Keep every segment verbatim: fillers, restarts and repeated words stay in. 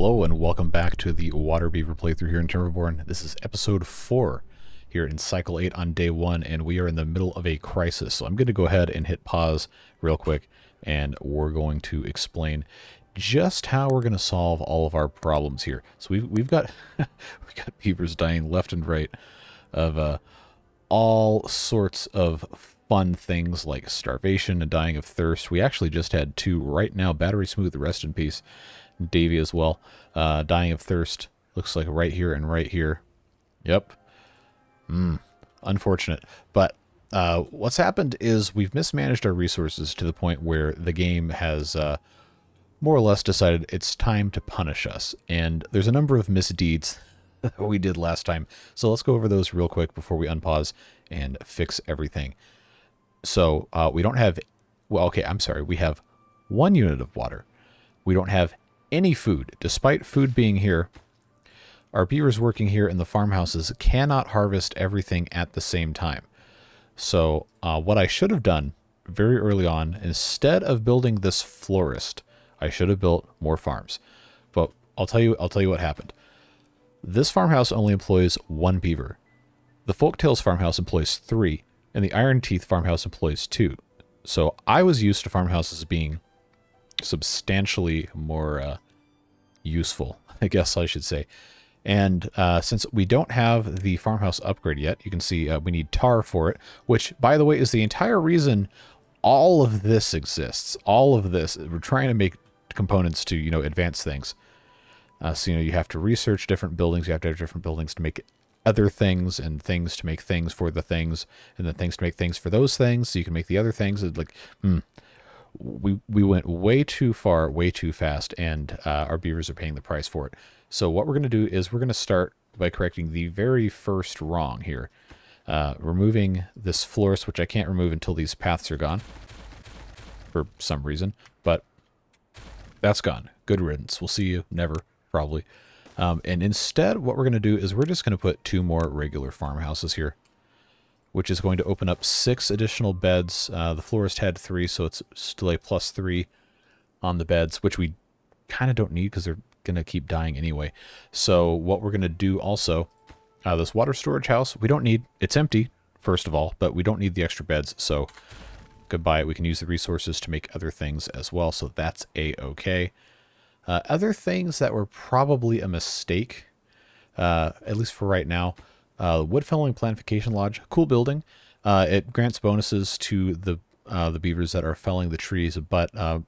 Hello and welcome back to the Water Beaver playthrough here in Timberborn. This is episode four here in cycle eight on day one, and we are in the middle of a crisis. So I'm going to go ahead and hit pause real quick, and we're going to explain just how we're going to solve all of our problems here. So we've, we've got we've got beavers dying left and right of uh, all sorts of fun things like starvation and dying of thirst. We actually just had two right now. Battery Smooth, rest in peace. Davy as well, uh, dying of thirst, looks like right here and right here. Yep. Mm, unfortunate. But uh, what's happened is we've mismanaged our resources to the point where the game has uh, more or less decided it's time to punish us. And there's a number of misdeeds that we did last time. So let's go over those real quick before we unpause and fix everything. So uh, we don't have, well, okay, I'm sorry. We have one unit of water. We don't have any food. Despite food being here, our beavers working here in the farmhouses cannot harvest everything at the same time. So uh, what I should have done very early on, instead of building this florist, I should have built more farms. But I'll tell you, I'll tell you what happened. This farmhouse only employs one beaver. The Folktales farmhouse employs three, and the Iron Teeth farmhouse employs two. So I was used to farmhouses being substantially more uh, useful, I guess I should say. And uh, since we don't have the farmhouse upgrade yet, you can see uh, we need tar for it, which, by the way, is the entire reason all of this exists. All of this, we're trying to make components to, you know, advance things. Uh, so, you know, you have to research different buildings. You have to have different buildings to make other things, and things to make things for the things, and then things to make things for those things. So you can make the other things. It's like, hmm. We, we went way too far, way too fast, and uh, our beavers are paying the price for it. So what we're going to do is we're going to start by correcting the very first wrong here. Uh, removing this florist, which I can't remove until these paths are gone for some reason, but that's gone. Good riddance. We'll see you never, probably. Um, and instead, what we're going to do is we're just going to put two more regular farmhouses here, which is going to open up six additional beds. Uh, the florist had three, so it's still a plus three on the beds, which we kind of don't need because they're going to keep dying anyway. So what we're going to do also, uh, this water storage house, we don't need. It's empty, first of all, but we don't need the extra beds, so goodbye. We can use the resources to make other things as well, so that's a-okay. Uh, other things that were probably a mistake, uh, at least for right now, Uh, Woodfelling Plantification Lodge, cool building. Uh, it grants bonuses to the uh, the beavers that are felling the trees, but uh,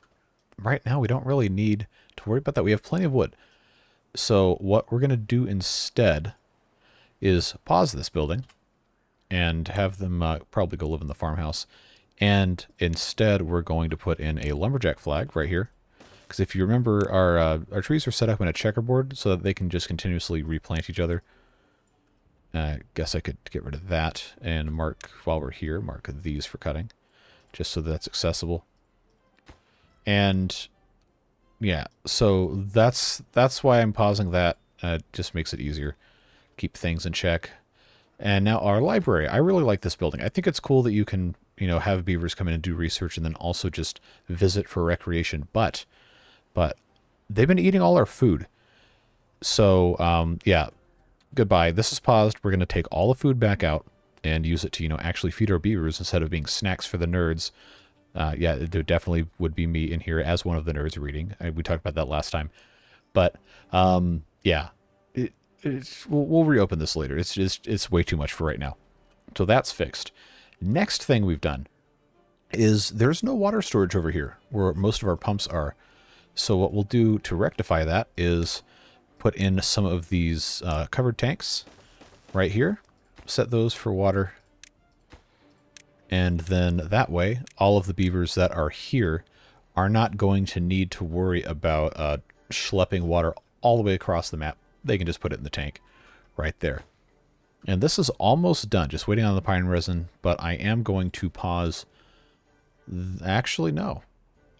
right now we don't really need to worry about that. We have plenty of wood. So what we're going to do instead is pause this building and have them uh, probably go live in the farmhouse. And instead we're going to put in a lumberjack flag right here. Because if you remember, our, uh, our trees are set up in a checkerboard so that they can just continuously replant each other. I guess I could get rid of that and mark, while we're here, mark these for cutting, just so that's accessible. And yeah, so that's that's why I'm pausing that. Uh, it just makes it easier. Keep things in check. And now our library. I really like this building. I think it's cool that you can, you know, have beavers come in and do research and then also just visit for recreation. But, but they've been eating all our food. So um, yeah. Goodbye. This is paused. We're going to take all the food back out and use it to, you know, actually feed our beavers instead of being snacks for the nerds. Uh, yeah, there definitely would be me in here as one of the nerds reading. I, we talked about that last time. But, um, yeah, it, it's, we'll, we'll reopen this later. It's just, it's way too much for right now. So that's fixed. Next thing we've done is there's no water storage over here where most of our pumps are. So what we'll do to rectify that is put in some of these uh, covered tanks right here, set those for water, and then that way all of the beavers that are here are not going to need to worry about uh, schlepping water all the way across the map. They can just put it in the tank right there. And this is almost done, just waiting on the pine resin, but I am going to pause. Actually, no.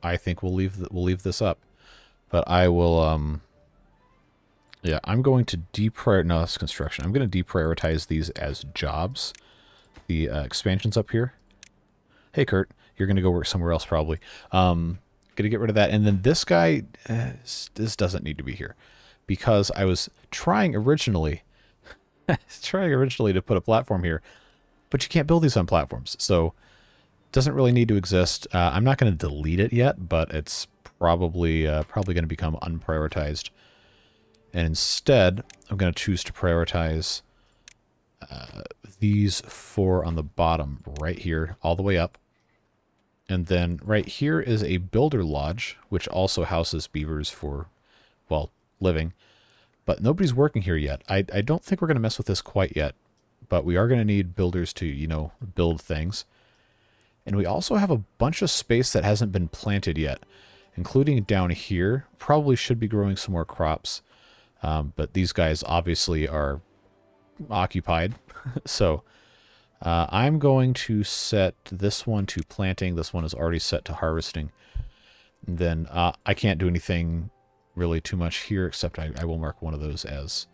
I think we'll leave, th we'll leave this up, but I will... Um, Yeah, I'm going to deprioritize, no, that's construction. I'm going to deprioritize these as jobs. The uh, expansions up here. Hey, Kurt, you're going to go work somewhere else probably. Um, going to get rid of that. And then this guy, uh, this doesn't need to be here. because I was trying originally, trying originally to put a platform here, but you can't build these on platforms, so it doesn't really need to exist. Uh, I'm not going to delete it yet, but it's probably uh, probably going to become unprioritized. And instead, I'm going to choose to prioritize uh, these four on the bottom right here, all the way up. And then right here is a builder lodge, which also houses beavers for, well, living. But nobody's working here yet. I, I don't think we're going to mess with this quite yet. But we are going to need builders to, you know, build things. And we also have a bunch of space that hasn't been planted yet, including down here. Probably should be growing some more crops. Um, but these guys obviously are occupied. So uh, I'm going to set this one to planting. This one is already set to harvesting. And then uh, I can't do anything really too much here, except I, I will mark one of those as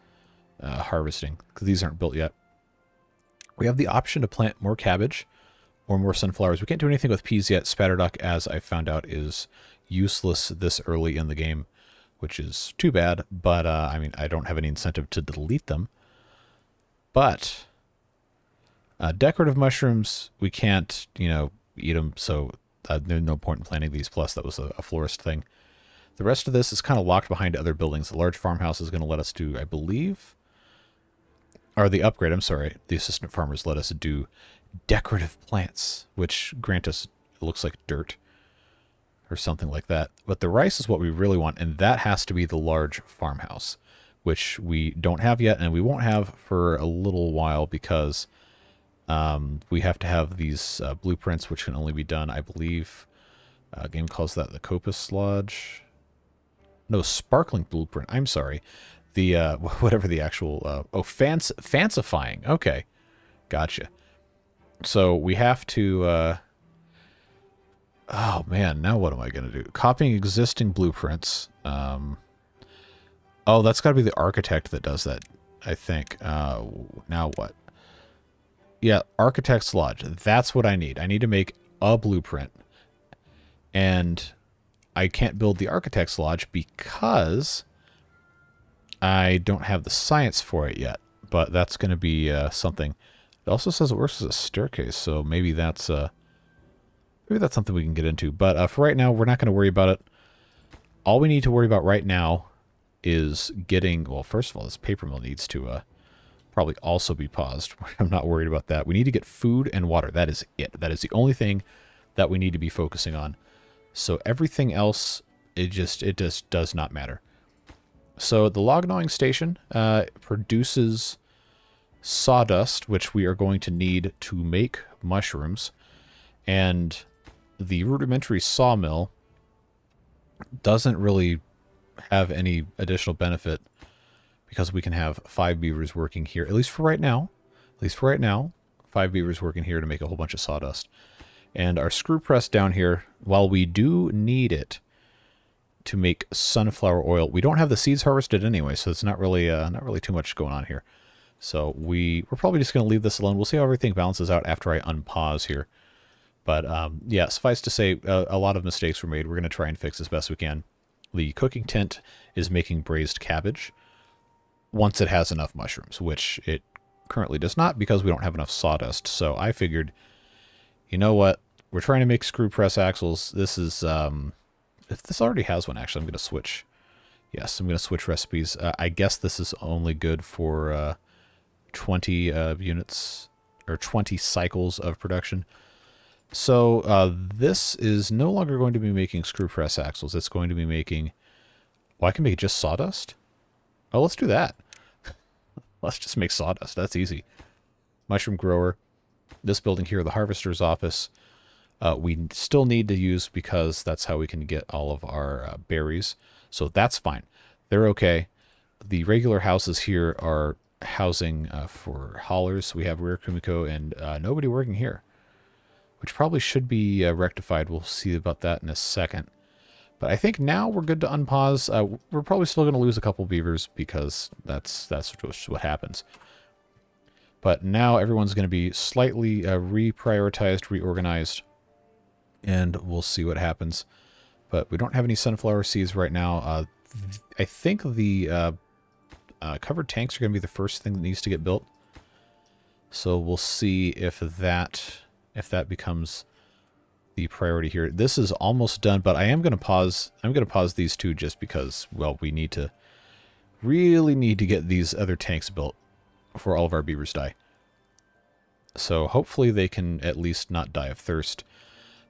uh, harvesting, because these aren't built yet. We have the option to plant more cabbage or more sunflowers. We can't do anything with peas yet. Spatterduck, as I found out, is useless this early in the game, which is too bad, but uh, I mean, I don't have any incentive to delete them. But uh, decorative mushrooms, we can't, you know, eat them, so uh, there's no point in planting these, plus that was a, a florist thing. The rest of this is kind of locked behind other buildings. The large farmhouse is going to let us do, I believe, or the upgrade, I'm sorry, the assistant farmers let us do decorative plants, which grant us, it looks like dirt, or something like that. But the rice is what we really want, and that has to be the large farmhouse, which we don't have yet, and we won't have for a little while, because um, we have to have these uh, blueprints, which can only be done, I believe, uh, game calls that the Copus Lodge. No, Sparkling Blueprint, I'm sorry. The, uh, whatever the actual, uh, oh, fanc fancifying, okay, gotcha. So we have to, uh, oh, man, now what am I going to do? Copying existing blueprints. Um, oh, that's got to be the architect that does that, I think. Uh, now what? Yeah, Architect's Lodge. That's what I need. I need to make a blueprint. And I can't build the Architect's Lodge because I don't have the science for it yet. But that's going to be uh, something. It also says it works as a staircase, so maybe that's... Uh, Maybe that's something we can get into, but uh, for right now, we're not going to worry about it. All we need to worry about right now is getting, well, first of all, this paper mill needs to uh, probably also be paused. I'm not worried about that. We need to get food and water. That is it. That is the only thing that we need to be focusing on. So everything else, it just, it just does not matter. So the log gnawing station uh, produces sawdust, which we are going to need to make mushrooms. And the rudimentary sawmill doesn't really have any additional benefit because we can have five beavers working here, at least for right now. At least for right now, five beavers working here to make a whole bunch of sawdust. And our screw press down here, while we do need it to make sunflower oil, we don't have the seeds harvested anyway, so it's not really uh, not really too much going on here. So we, we're probably just going to leave this alone. We'll see how everything balances out after I unpause here. But um, yeah, suffice to say, a, a lot of mistakes were made. We're going to try and fix as best we can. The cooking tent is making braised cabbage once it has enough mushrooms, which it currently does not because we don't have enough sawdust. So I figured, you know what? We're trying to make screw press axles. This is, um, if this already has one, actually, I'm going to switch. Yes, I'm going to switch recipes. Uh, I guess this is only good for uh, twenty uh, units or twenty cycles of production. So uh, this is no longer going to be making screw press axles. It's going to be making... Well, I can make just sawdust? Oh, let's do that. Let's just make sawdust. That's easy. Mushroom grower. This building here, the harvester's office, uh, we still need to use because that's how we can get all of our uh, berries. So that's fine. They're okay. The regular houses here are housing uh, for haulers. We have Rare Kumiko and uh, nobody working here, which probably should be uh, rectified. We'll see about that in a second. But I think now we're good to unpause. Uh, we're probably still going to lose a couple beavers because that's that's what happens. But now everyone's going to be slightly uh, reprioritized, reorganized, and we'll see what happens. But we don't have any sunflower seeds right now. Uh, I think the uh, Uh, covered tanks are going to be the first thing that needs to get built. So we'll see if that if that becomes the priority here. This is almost done, but I am going to pause. I'm going to pause these two just because, well, we need to really need to get these other tanks built before all of our beavers die. So hopefully they can at least not die of thirst.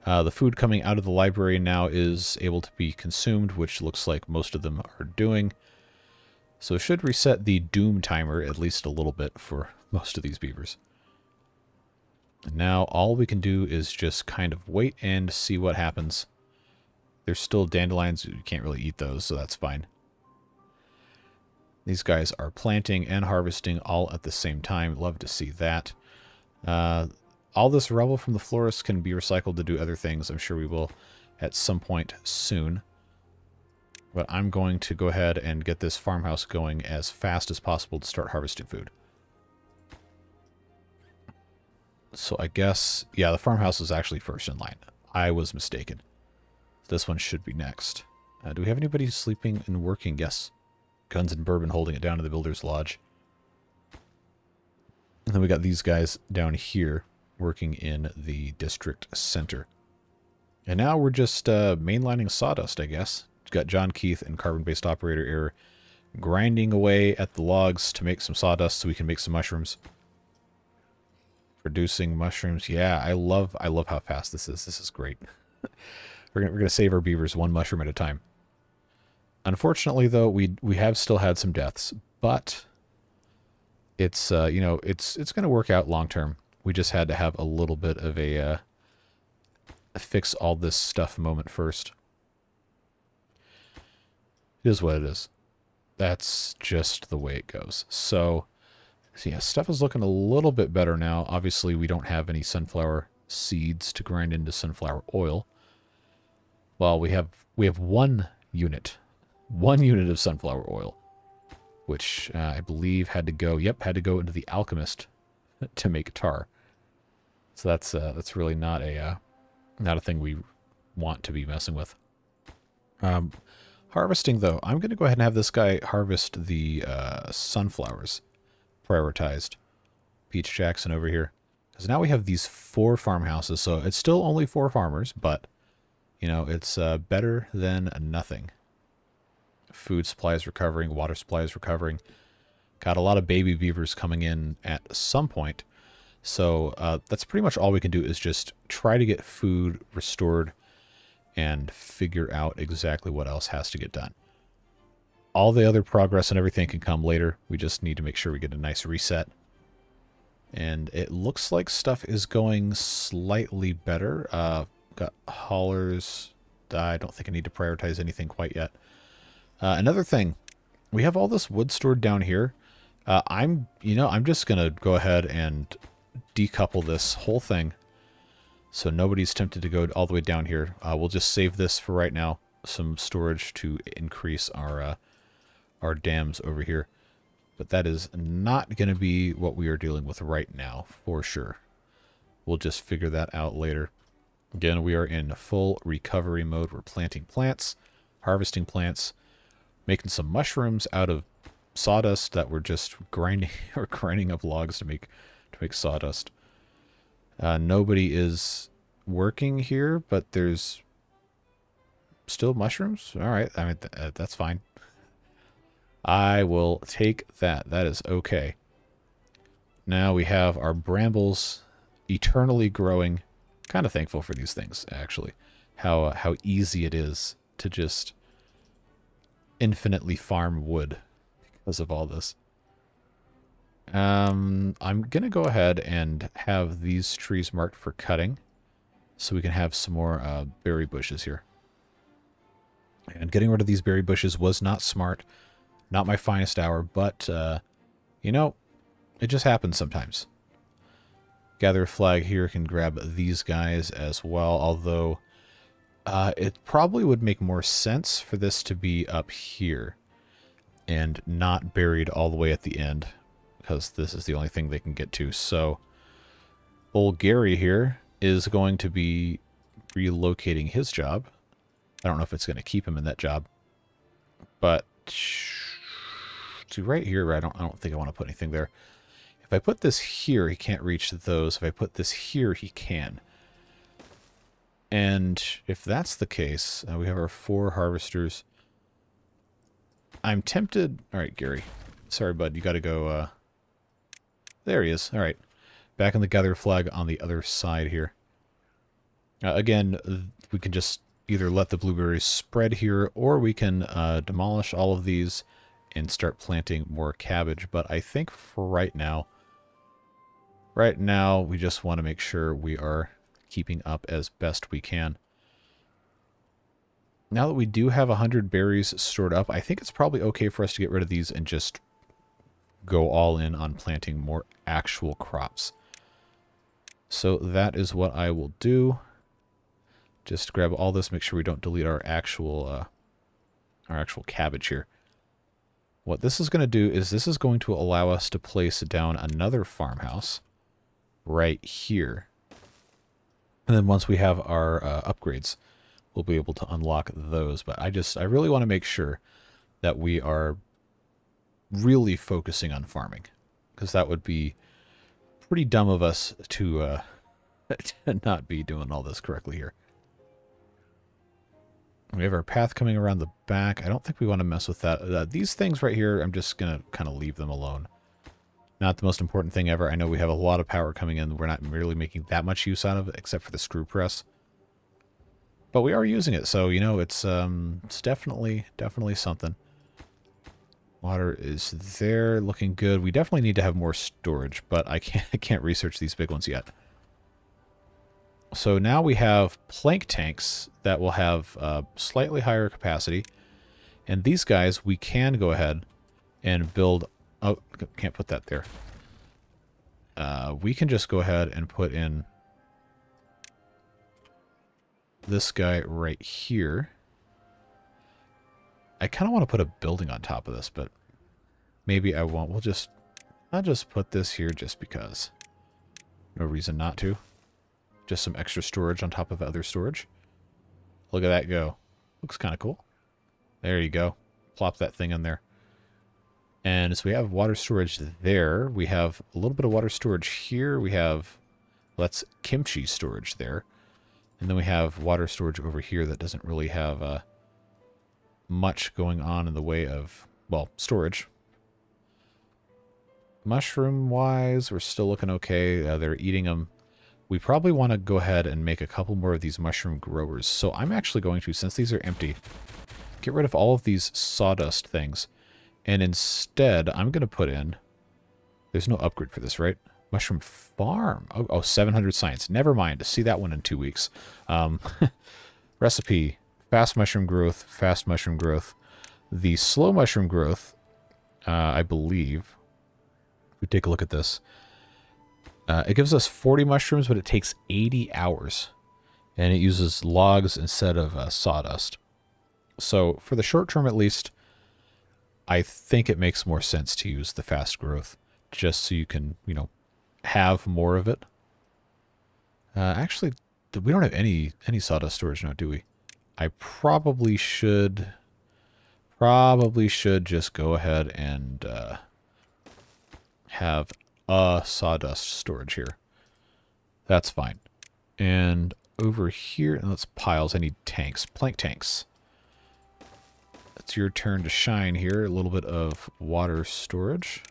Uh, the food coming out of the library now is able to be consumed, which looks like most of them are doing. So it should reset the doom timer at least a little bit for most of these beavers. And now all we can do is just kind of wait and see what happens. There's still dandelions. You can't really eat those, so that's fine. These guys are planting and harvesting all at the same time. Love to see that. Uh, all this rubble from the florist can be recycled to do other things. I'm sure we will at some point soon. But I'm going to go ahead and get this farmhouse going as fast as possible to start harvesting food. So I guess, yeah, the farmhouse is actually first in line. I was mistaken. This one should be next. Uh, do we have anybody sleeping and working? Yes. Guns and Bourbon holding it down to the Builder's Lodge. And then we got these guys down here working in the district center. And now we're just uh, mainlining sawdust, I guess. We've got John Keith and Carbon-Based Operator Error grinding away at the logs to make some sawdust so we can make some mushrooms. Producing mushrooms. Yeah, I love I love how fast this is. This is great. we're gonna, we're gonna save our beavers one mushroom at a time. Unfortunately, though, we we have still had some deaths, but it's uh, you know it's it's going to work out long term. We just had to have a little bit of a uh, fix all this stuff moment first. It is what it is. That's just the way it goes. So, so yeah, stuff is looking a little bit better now. Obviously, we don't have any sunflower seeds to grind into sunflower oil. Well, we have we have one unit. One unit of sunflower oil, which uh, I believe had to go, yep, had to go into the alchemist to make tar. So that's uh, that's really not a uh, not a thing we want to be messing with. Um, harvesting, though, I'm going to go ahead and have this guy harvest the uh, sunflowers prioritized. Peach Jackson over here. Because now we have these four farmhouses, so it's still only four farmers, but, you know, it's uh, better than nothing. Food supplies recovering, water supplies recovering. Got a lot of baby beavers coming in at some point. So uh, that's pretty much all we can do is just try to get food restored and figure out exactly what else has to get done. All the other progress and everything can come later. We just need to make sure we get a nice reset. And it looks like stuff is going slightly better. Uh, got haulers. I don't think I need to prioritize anything quite yet. Uh, another thing, we have all this wood stored down here. Uh, I'm, you know, I'm just going to go ahead and decouple this whole thing so nobody's tempted to go all the way down here. Uh, we'll just save this for right now, some storage to increase our, uh, our dams over here. But that is not going to be what we are dealing with right now, for sure. We'll just figure that out later. Again, we are in full recovery mode. We're planting plants, harvesting plants. Making some mushrooms out of sawdust that we're just grinding or grinding up logs to make to make sawdust. Uh, nobody is working here, but there's still mushrooms. All right, I mean th that's fine. I will take that. That is okay. Now we have our brambles eternally growing. Kind of thankful for these things, actually. How uh, how easy it is to just infinitely farm wood because of all this. Um, I'm going to go ahead and have these trees marked for cutting so we can have some more uh, berry bushes here. And getting rid of these berry bushes was not smart. Not my finest hour, but, uh, you know, it just happens sometimes. Gather a flag here, can grab these guys as well, although... Uh, it probably would make more sense for this to be up here and not buried all the way at the end because this is the only thing they can get to. So old Gary here is going to be relocating his job. I don't know if it's going to keep him in that job, but to right here. I don't, I don't think I want to put anything there. If I put this here, he can't reach those. If I put this here, he can. And if that's the case, uh, we have our four harvesters. I'm tempted. All right, Gary. Sorry, bud. You got to go. Uh, there he is. All right. Back in the gather flag on the other side here. Uh, again, we can just either let the blueberries spread here, or we can uh, demolish all of these and start planting more cabbage. But I think for right now, right now, we just want to make sure we are keeping up as best we can. Now that we do have one hundred berries stored up, I think it's probably okay for us to get rid of these and just go all in on planting more actual crops. So that is what I will do. Just grab all this, make sure we don't delete our actual uh, our actual cabbage here. What this is going to do is this is going to allow us to place down another farmhouse right here. And then once we have our uh, upgrades, we'll be able to unlock those. But I just, I really want to make sure that we are really focusing on farming, because that would be pretty dumb of us to, uh, to not be doing all this correctly here. We have our path coming around the back. I don't think we want to mess with that. Uh, these things right here, I'm just going to kind of leave them alone. Not the most important thing ever. I know we have a lot of power coming in. We're not really making that much use out of it, except for the screw press. But we are using it, so, you know, it's, um, it's definitely, definitely something. Water is there, looking good. We definitely need to have more storage, but I can't, I can't research these big ones yet. So now we have plank tanks that will have uh, slightly higher capacity. And these guys, we can go ahead and build... Oh, can't put that there. Uh, we can just go ahead and put in this guy right here. I kind of want to put a building on top of this, but maybe I won't. We'll just... I'll just put this here just because. No reason not to. Just some extra storage on top of other storage. Look at that go. Looks kind of cool. There you go. Plop that thing in there. And so we have water storage there. We have a little bit of water storage here. We have, well, that's kimchi storage there. And then we have water storage over here that doesn't really have uh, much going on in the way of, well, storage. Mushroom-wise, we're still looking okay. Uh, they're eating them. We probably want to go ahead and make a couple more of these mushroom growers. So I'm actually going to, since these are empty, get rid of all of these sawdust things. And instead, I'm going to put in... There's no upgrade for this, right? Mushroom farm. Oh, oh, seven hundred science. Never mind. See that one in two weeks. Um, recipe. Fast mushroom growth. Fast mushroom growth. The slow mushroom growth, uh, I believe... We take a look at this. Uh, it gives us forty mushrooms, but it takes eighty hours. And it uses logs instead of uh, sawdust. So for the short term, at least, I think it makes more sense to use the fast growth just so you can, you know, have more of it. Uh, actually, we don't have any, any sawdust storage now, do we? I probably should, probably should just go ahead and uh, have... Uh, sawdust storage here. That's fine. And over here, and that's piles. I need tanks. Plank tanks. It's your turn to shine here. A little bit of water storage.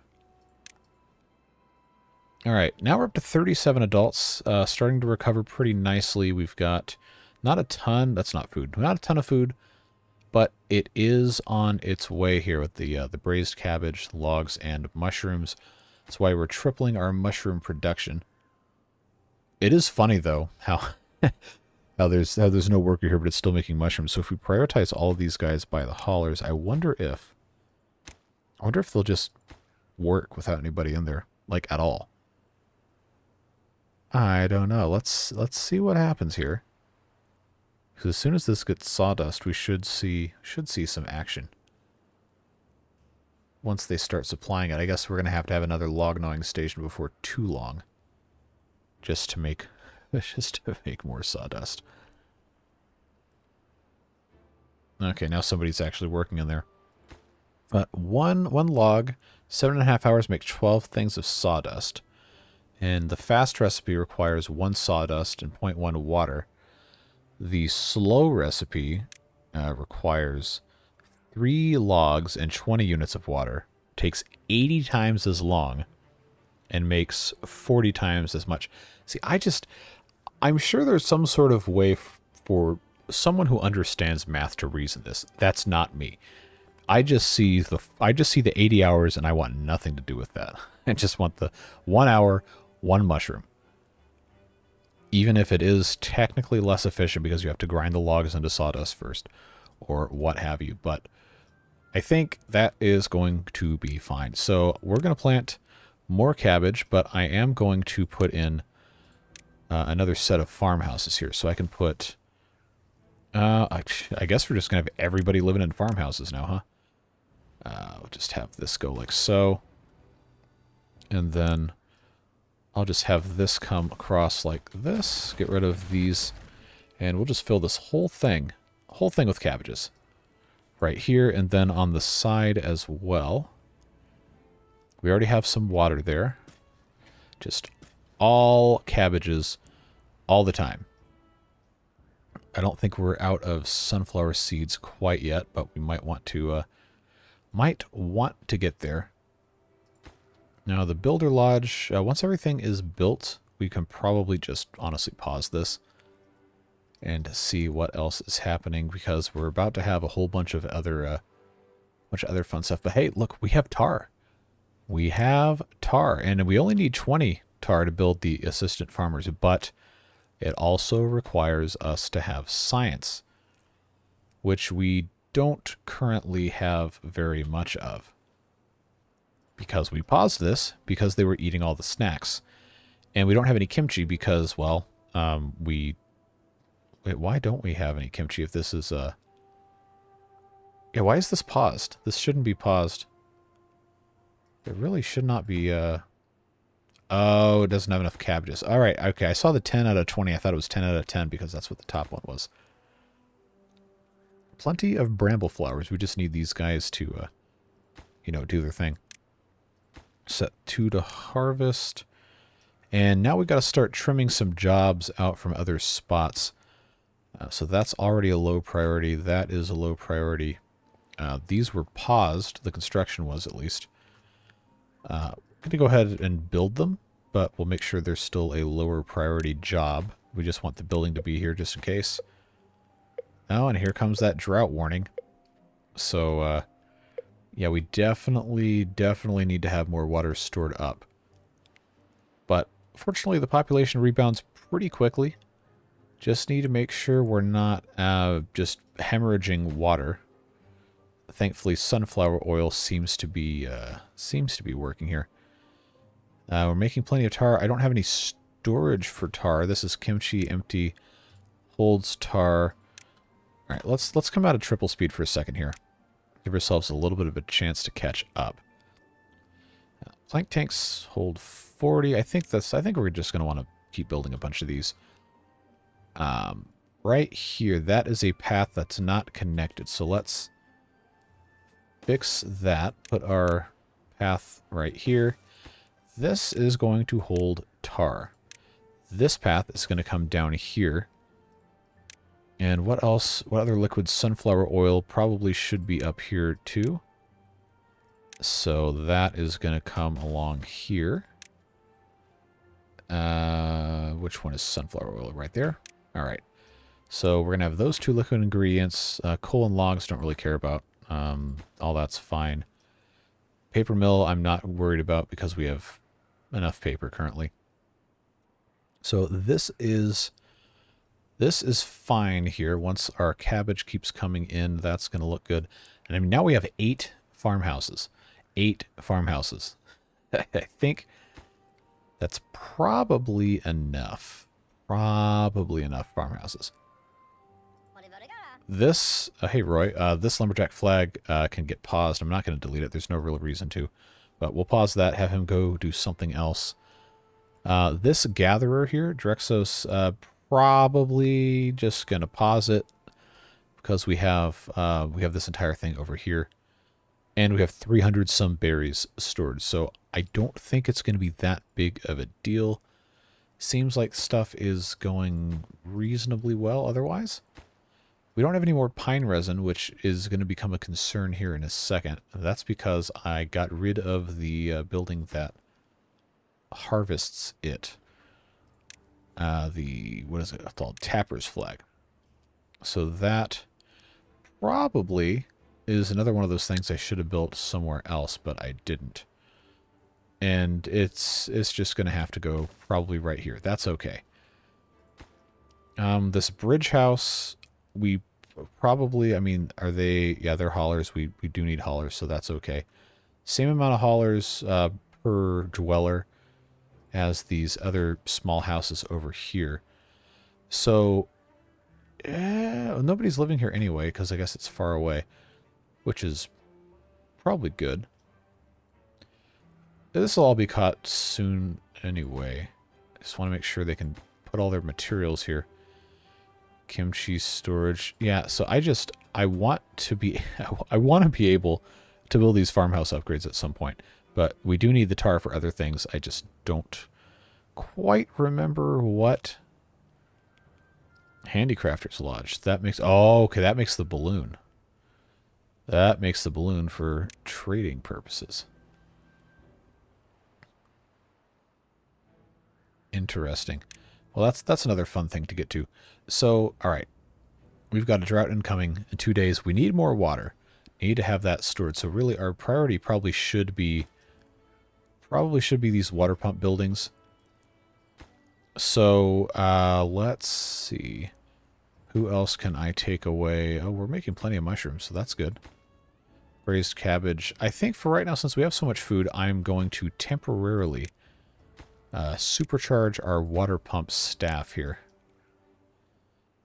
Alright, now we're up to thirty-seven adults. Uh, starting to recover pretty nicely. We've got not a ton. That's not food. Not a ton of food, but it is on its way here with the, uh, the braised cabbage, logs, and mushrooms. That's why we're tripling our mushroom production. It is funny, though, how, how, there's, how there's no worker here, but it's still making mushrooms. So if we prioritize all of these guys by the haulers, I wonder if... I wonder if they'll just work without anybody in there, like, at all. I don't know. Let's, let's see what happens here. Because as soon as this gets sawdust, we should see, should see some action. Once they start supplying it, I guess we're going to have to have another log gnawing station before too long. Just to make, just to make more sawdust. Okay, now somebody's actually working in there. uh, one one log, seven and a half hours, make twelve things of sawdust. And the fast recipe requires one sawdust and zero point one water. The slow recipe uh, requires three logs and twenty units of water. Takes eighty times as long and makes forty times as much. See, I just... I'm sure there's some sort of way f for someone who understands math to reason this. That's not me. I just see the I just see the eighty hours and I want nothing to do with that. I just want the one hour, one mushroom. Even if it is technically less efficient because you have to grind the logs into sawdust first or what have you. But I think that is going to be fine. So we're going to plant more cabbage, but I am going to put in Uh, another set of farmhouses here, so I can put, uh, I, I guess we're just going to have everybody living in farmhouses now, huh? Uh, we'll just have this go like so, and then I'll just have this come across like this, get rid of these, and we'll just fill this whole thing, whole thing with cabbages right here, and then on the side as well. We already have some water there. Just all cabbages all the time. I don't think we're out of sunflower seeds quite yet, but we might want to uh, might want to get there. Now the Builder Lodge, uh, once everything is built, we can probably just honestly pause this and see what else is happening, because we're about to have a whole bunch of other uh, bunch of other fun stuff. But hey, look, we have tar. We have tar, and we only need twenty tar to build the assistant farmers, but it also requires us to have science, which we don't currently have very much of, because we paused this because they were eating all the snacks, and we don't have any kimchi because, well, um, we wait. Why don't we have any kimchi if this is a uh... yeah? Why is this paused? This shouldn't be paused. It really should not be. Uh... Oh, it doesn't have enough cabbages. All right, okay. I saw the ten out of twenty. I thought it was ten out of ten because that's what the top one was. Plenty of bramble flowers. We just need these guys to, uh, you know, do their thing. Set two to harvest. And now we've got to start trimming some jobs out from other spots. Uh, so that's already a low priority. That is a low priority. Uh, these were paused. The construction was, at least. Uh, going to go ahead and build them, but we'll make sure there's still a lower priority job. We just want the building to be here just in case. Oh, and here comes that drought warning. So, uh, yeah, we definitely, definitely need to have more water stored up. But fortunately, the population rebounds pretty quickly. Just need to make sure we're not uh, just hemorrhaging water. Thankfully, sunflower oil seems to be uh, seems to be working here. Uh, we're making plenty of tar. I don't have any storage for tar. This is kimchi, empty, holds tar. All right, let's let's come out of triple speed for a second here. Give ourselves a little bit of a chance to catch up. Uh, plank tanks hold forty. I think that's. I think we're just going to want to keep building a bunch of these. Um, right here, that is a path that's not connected. So let's fix that. Put our path right here. This is going to hold tar. This path is going to come down here. And what else? What other liquid? Sunflower oil probably should be up here too. So that is going to come along here. Uh, which one is sunflower oil? Right there. All right. So we're going to have those two liquid ingredients. Uh, coal and logs don't really care about. Um, all that's fine. Paper mill, I'm not worried about because we have enough paper currently. So this is this is fine here. Once our cabbage keeps coming in, that's going to look good. And I mean, now we have eight farmhouses. Eight farmhouses. I think that's probably enough. Probably enough farmhouses. This, uh, hey Roy, uh, this lumberjack flag uh, can get paused. I'm not going to delete it. There's no real reason to. But we'll pause that, have him go do something else. Uh, this gatherer here, Drexos, uh, probably just going to pause it because we have uh, we have this entire thing over here. And we have three hundred some berries stored. So I don't think it's going to be that big of a deal. Seems like stuff is going reasonably well otherwise. We don't have any more pine resin, which is going to become a concern here in a second. That's because I got rid of the uh, building that harvests it. Uh, the, what is it called? Tapper's Flag. So that probably is another one of those things I should have built somewhere else, but I didn't. And it's it's just going to have to go probably right here. That's okay. Um, this bridge house, we probably, I mean, are they, yeah, they're haulers. We, we do need haulers, so that's okay. Same amount of haulers uh, per dweller as these other small houses over here. So, eh, nobody's living here anyway, because I guess it's far away, which is probably good. This will all be caught soon anyway. I just want to make sure they can put all their materials here. Kimchi storage. Yeah, so I just, I want to be, I want to be able to build these farmhouse upgrades at some point. But we do need the tar for other things. I just don't quite remember what. Handicrafters Lodge. That makes, oh, okay, that makes the balloon. That makes the balloon for trading purposes. Interesting. Well, that's that's another fun thing to get to. So, all right. We've got a drought incoming in two days. We need more water. We need to have that stored. So really our priority probably should be probably should be these water pump buildings. So, uh, let's see. Who else can I take away? Oh, we're making plenty of mushrooms, so that's good. Braised cabbage. I think for right now, since we have so much food, I'm going to temporarily Uh, supercharge our water pump staff here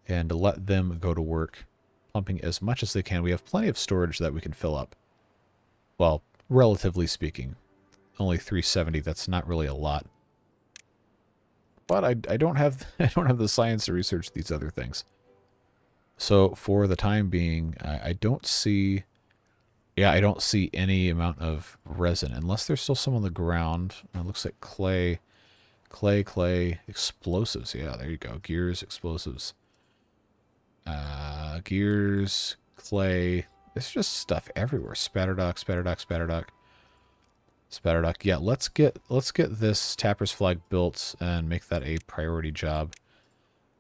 and let them go to work pumping as much as they can. We have plenty of storage that we can fill up. Well, relatively speaking, only three seventy. That's not really a lot, but I, I don't have I don't have the science to research these other things. So for the time being, I, I don't see. Yeah, I don't see any amount of resin unless there's still some on the ground. It looks like clay. Clay, clay, explosives. Yeah, there you go. Gears, explosives. Uh, gears, clay. It's just stuff everywhere. Spatterdock, spatterdock, spatterdock. Spatterdock. Yeah, let's get let's get this Tapper's Flag built and make that a priority job,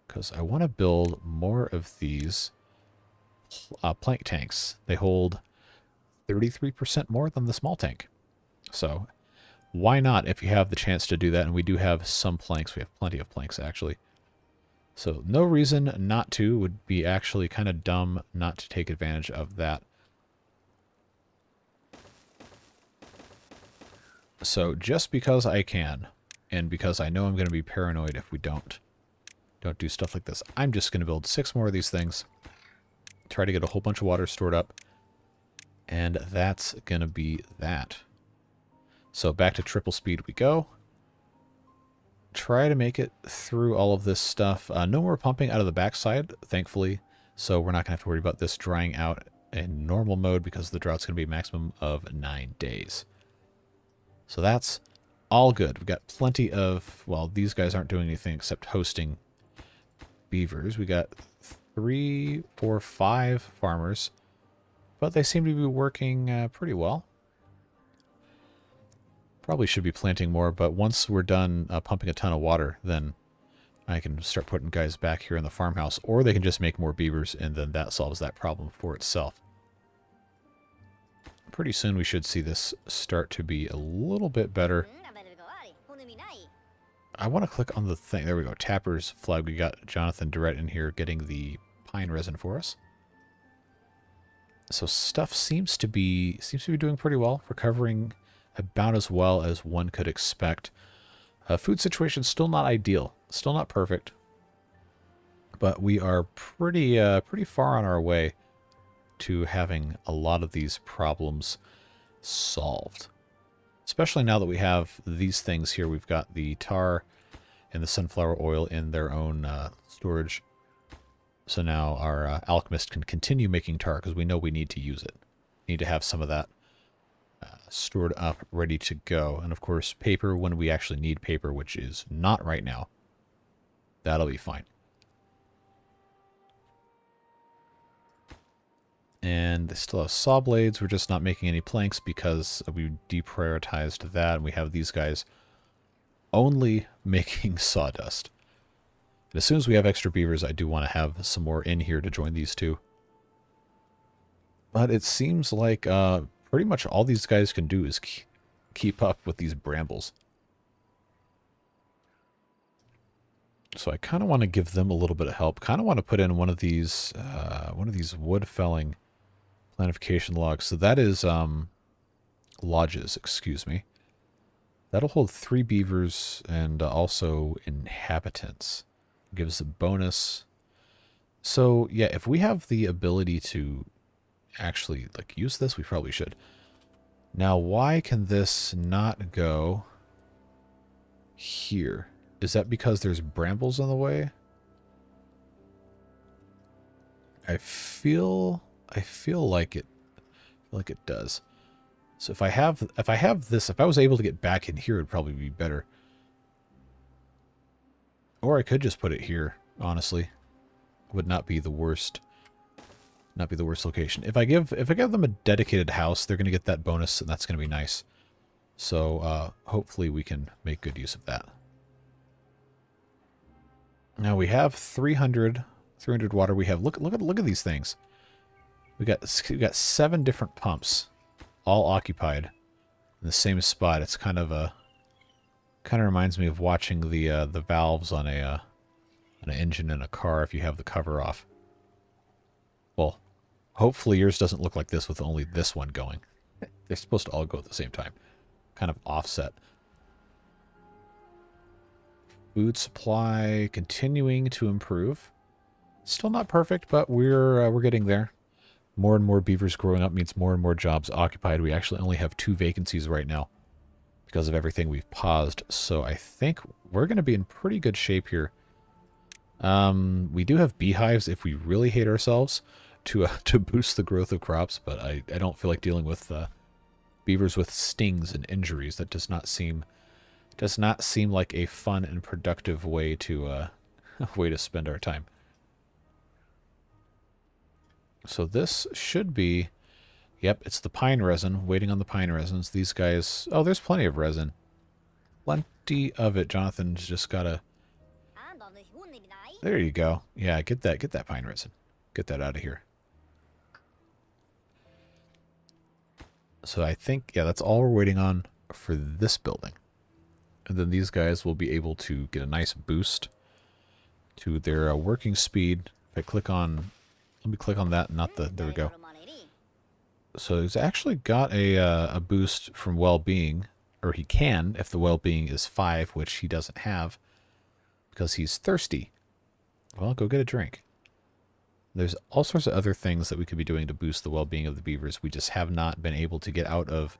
because I want to build more of these uh, plank tanks. They hold thirty-three percent more than the small tank. So why not if you have the chance to do that? And we do have some planks. We have plenty of planks, actually. So no reason not to. Would be actually kind of dumb not to take advantage of that. So just because I can, and because I know I'm going to be paranoid if we don't, don't do stuff like this, I'm just going to build six more of these things, try to get a whole bunch of water stored up, and that's going to be that. So back to triple speed we go. Try to make it through all of this stuff. Uh, no more pumping out of the backside, thankfully. So we're not going to have to worry about this drying out in normal mode because the drought's going to be a maximum of nine days. So that's all good. We've got plenty of, well, these guys aren't doing anything except hosting beavers. We got three, four, five farmers. But they seem to be working uh, pretty well. Probably should be planting more, but once we're done uh, pumping a ton of water, then I can start putting guys back here in the farmhouse, or they can just make more beavers, and then that solves that problem for itself. Pretty soon we should see this start to be a little bit better. I want to click on the thing. There we go. Tapper's Flag. We got Jonathan Durrett in here getting the pine resin for us. So stuff seems to be seems to be doing pretty well, recovering about as well as one could expect. Uh, food situation still not ideal, still not perfect, but we are pretty uh, pretty far on our way to having a lot of these problems solved. Especially now that we have these things here, we've got the tar and the sunflower oil in their own uh, storage. So now our uh, alchemist can continue making tar because we know we need to use it. Need to have some of that uh, stored up, ready to go. And of course, paper when we actually need paper, which is not right now. That'll be fine. And they still have saw blades. We're just not making any planks because we deprioritized that. And we have these guys only making sawdust. And as soon as we have extra beavers, I do want to have some more in here to join these two. But it seems like uh, pretty much all these guys can do is ke keep up with these brambles. So I kind of want to give them a little bit of help. Kind of want to put in one of these, uh, one of these wood felling plantification logs. So that is um, lodges, excuse me. That'll hold three beavers and also inhabitants. Gives a bonus. So yeah, if we have the ability to actually like use this, we probably should. Now, why can this not go here? Is that because there's brambles in the way? I feel I feel like it I feel like it does. So if I have if I have this, if I was able to get back in here, it would probably be better. Or I could just put it here, honestly. Would not be the worst. Not be the worst location. If I give if I give them a dedicated house, they're going to get that bonus, and that's going to be nice. So uh, hopefully we can make good use of that. Now we have three hundred, three hundred water. We have look look at look at these things. We got we got seven different pumps, all occupied in the same spot. It's kind of a kind of reminds me of watching the uh, the valves on a uh, on an engine in a car if you have the cover off. Well, hopefully yours doesn't look like this with only this one going. They're supposed to all go at the same time, kind of offset. Food supply continuing to improve. Still not perfect, but we're uh, we're getting there. More and more beavers growing up means more and more jobs occupied. We actually only have two vacancies right now because of everything we've paused. So I think we're going to be in pretty good shape here. Um, we do have beehives if we really hate ourselves to uh, to boost the growth of crops, but I, I don't feel like dealing with uh, beavers with stings and injuries. That does not seem... Does not seem like a fun and productive way to uh, way to spend our time. So this should be, yep, it's the pine resin. Waiting on the pine resins. These guys, oh, there's plenty of resin, plenty of it. Jonathan's just gotta. There you go. Yeah, get that, get that pine resin, get that out of here. So I think, yeah, that's all we're waiting on for this building. And then these guys will be able to get a nice boost to their uh, working speed. If I click on, let me click on that, not the, there we go. So he's actually got a, uh, a boost from well-being, or he can if the well-being is five, which he doesn't have because he's thirsty. Well, go get a drink. There's all sorts of other things that we could be doing to boost the well-being of the beavers. We just have not been able to get out of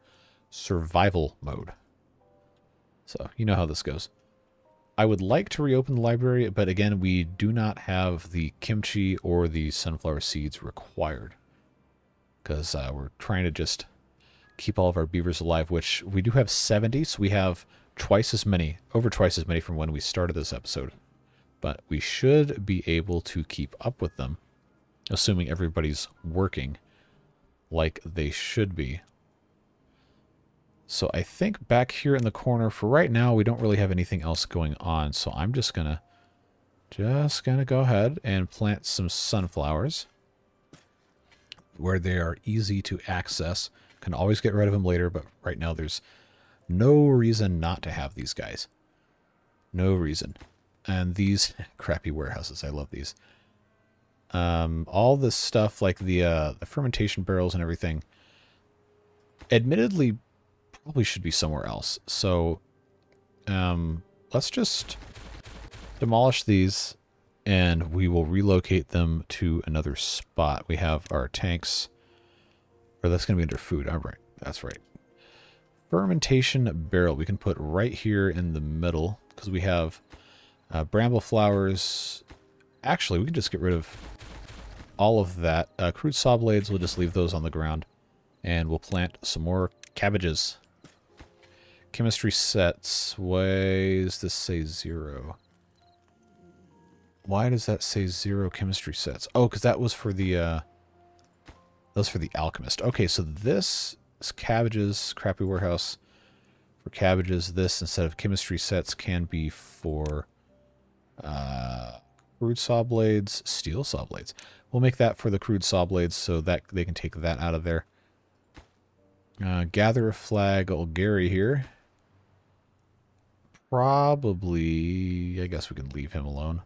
survival mode. So, you know how this goes. I would like to reopen the library, but again, we do not have the kimchi or the sunflower seeds required. Because uh, we're trying to just keep all of our beavers alive, which we do have seventy, so we have twice as many, over twice as many from when we started this episode. But we should be able to keep up with them, assuming everybody's working like they should be. So I think back here in the corner for right now, we don't really have anything else going on. So I'm just going to just going to go ahead and plant some sunflowers where they are easy to access. Can always get rid of them later, but right now there's no reason not to have these guys. No reason. And these crappy warehouses, I love these. Um, all this stuff like the, uh, the fermentation barrels and everything, admittedly, probably should be somewhere else. So um, let's just demolish these and we will relocate them to another spot. We have our tanks, or that's going to be under food. All right, that's right. Fermentation barrel we can put right here in the middle because we have uh, bramble flowers. Actually, we can just get rid of all of that. Uh, crude saw blades, we'll just leave those on the ground and we'll plant some more Cabbages. Chemistry sets. Why does this say zero? Why does that say zero chemistry sets? Oh, because that was for the, uh... that was for the alchemist. Okay, so this is cabbages, crappy warehouse. For cabbages, this, instead of chemistry sets, can be for... Uh... crude saw blades, steel saw blades. We'll make that for the crude saw blades so that they can take that out of there. Uh, gather a flag, old Gary here. Probably, I guess we can leave him alone.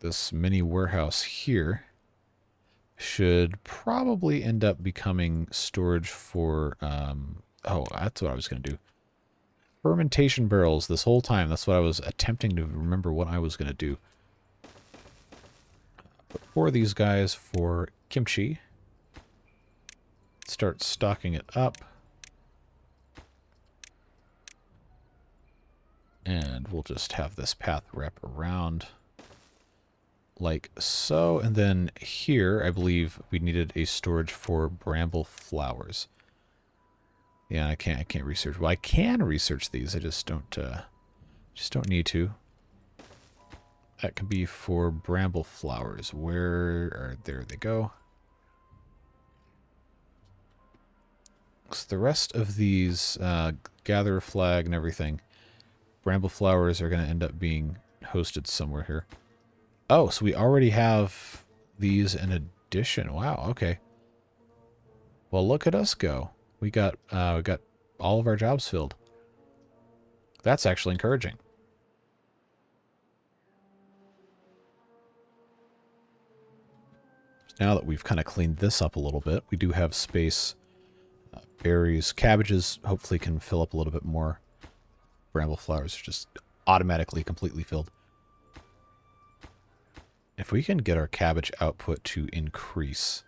This mini warehouse here should probably end up becoming storage for, um, oh, that's what I was going to do. Fermentation barrels this whole time. That's what I was attempting to remember what I was going to do. But for these guys for kimchi. Start stocking it up. And we'll just have this path wrap around like so. And then here, I believe we needed a storage for bramble flowers. Yeah, I can't. I can't research. Well, I can research these. I just don't. Uh, just don't need to. That could be for bramble flowers. Where are? There they go. So the rest of these uh, gather a flag and everything. Bramble flowers are going to end up being hosted somewhere here. Oh, so we already have these in addition. Wow. Okay. Well, look at us go. We got uh, we got all of our jobs filled. That's actually encouraging. Now that we've kind of cleaned this up a little bit, we do have space. Uh, berries, cabbages hopefully can fill up a little bit more. Bramble flowers are just automatically completely filled. If we can get our cabbage output to increase,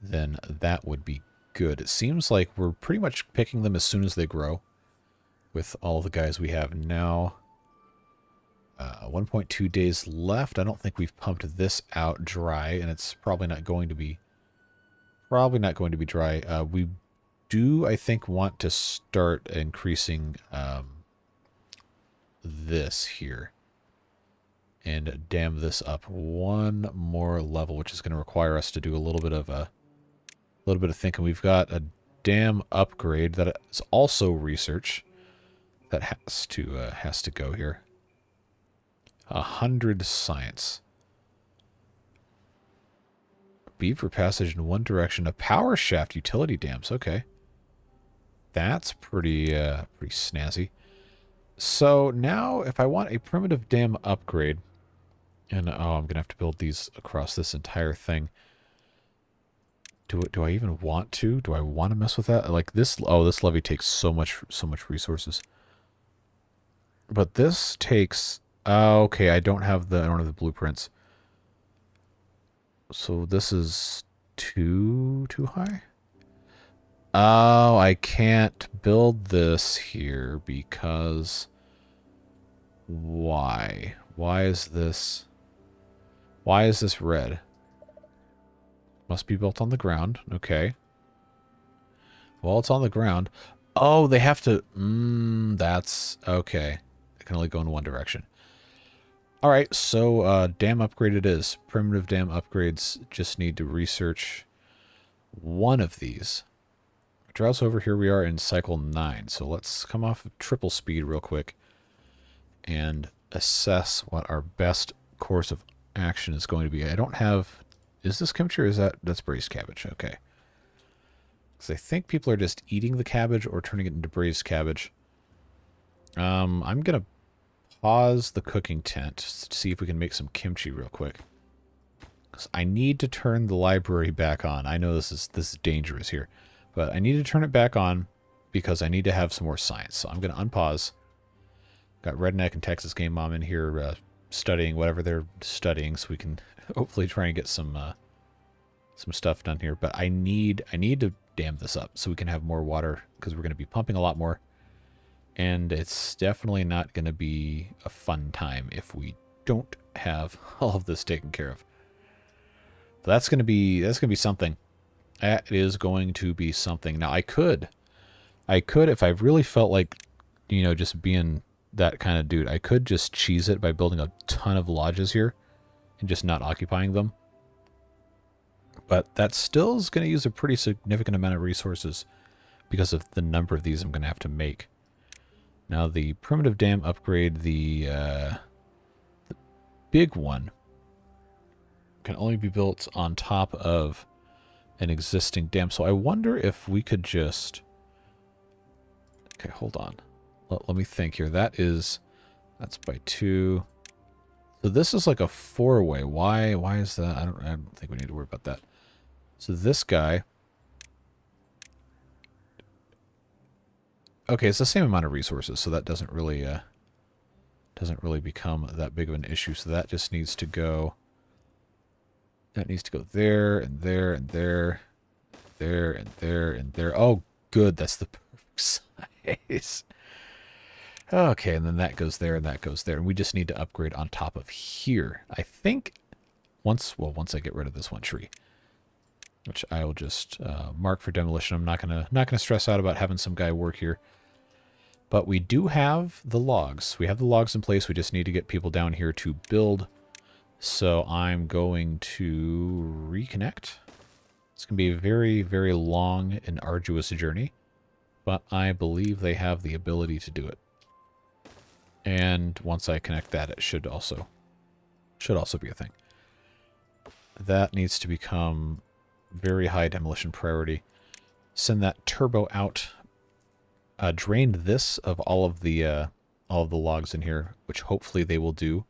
then that would be good. It seems like we're pretty much picking them as soon as they grow with all the guys we have now. Uh, one point two days left. I don't think we've pumped this out dry, and it's probably not going to be probably not going to be dry. Uh, we do, I think, want to start increasing um, this here and dam this up one more level, which is going to require us to do a little bit of a A little bit of thinking. We've got a dam upgrade that is also research that has to uh, has to go here. A hundred science. Beaver passage in one direction. A power shaft utility dams. Okay, that's pretty uh, pretty snazzy. So now, if I want a primitive dam upgrade, and oh, I'm gonna have to build these across this entire thing. Do, do I even want to? Do I want to mess with that? Like this, oh, this levee takes so much, so much resources. But this takes, uh, okay, I don't have the, I don't have the blueprints. So this is too, too high? Oh, I can't build this here because why? Why is this, why is this red? Must be built on the ground. Okay. Well, it's on the ground. Oh, they have to... Mm, that's... Okay. It can only go in one direction. All right, so uh, dam upgrade it is. Primitive dam upgrades. Just need to research one of these. Droughts over here. We are in cycle nine. So let's come off of triple speed real quick and assess what our best course of action is going to be. I don't have... Is this kimchi or is that, that's braised cabbage? Okay. Because I think people are just eating the cabbage or turning it into braised cabbage. Um, I'm going to pause the cooking tent to see if we can make some kimchi real quick. Because I need to turn the library back on. I know this is, this is dangerous here. But I need to turn it back on because I need to have some more science. So I'm going to unpause. Got Redneck and Texas Game Mom in here uh, studying whatever they're studying so we can... Hopefully trying to get some uh, some stuff done here, but I need I need to dam this up so we can have more water because we're going to be pumping a lot more, and it's definitely not going to be a fun time if we don't have all of this taken care of. But that's going to be that's going to be something. That is going to be something. Now, I could, I could, if I really felt like, you know, just being that kind of dude, I could just cheese it by building a ton of lodges here and just not occupying them. But that still is going to use a pretty significant amount of resources because of the number of these I'm going to have to make. Now, the primitive dam upgrade, the, uh, the big one, can only be built on top of an existing dam. So I wonder if we could just... Okay, hold on. Let, let me think here. That is... That's by two. So this is like a four-way. Why Why is that? I don't, I don't think we need to worry about that. So this guy... Okay, it's the same amount of resources, so that doesn't really uh, doesn't really become that big of an issue. So that just needs to go... That needs to go there, and there, and there, there, and there, and there. Oh, good, that's the perfect size. Okay, and then that goes there, and that goes there. And we just need to upgrade on top of here. I think once, well, once I get rid of this one tree, which I will just uh, mark for demolition. I'm not gonna not gonna stress out about having some guy work here. But we do have the logs. We have the logs in place. We just need to get people down here to build. So I'm going to reconnect. It's going to be a very, very long and arduous journey, but I believe they have the ability to do it. And once I connect that, it should also, should also be a thing. That needs to become very high demolition priority. Send that turbo out. Uh, drained this of all of the, uh, all of the logs in here, which hopefully they will do.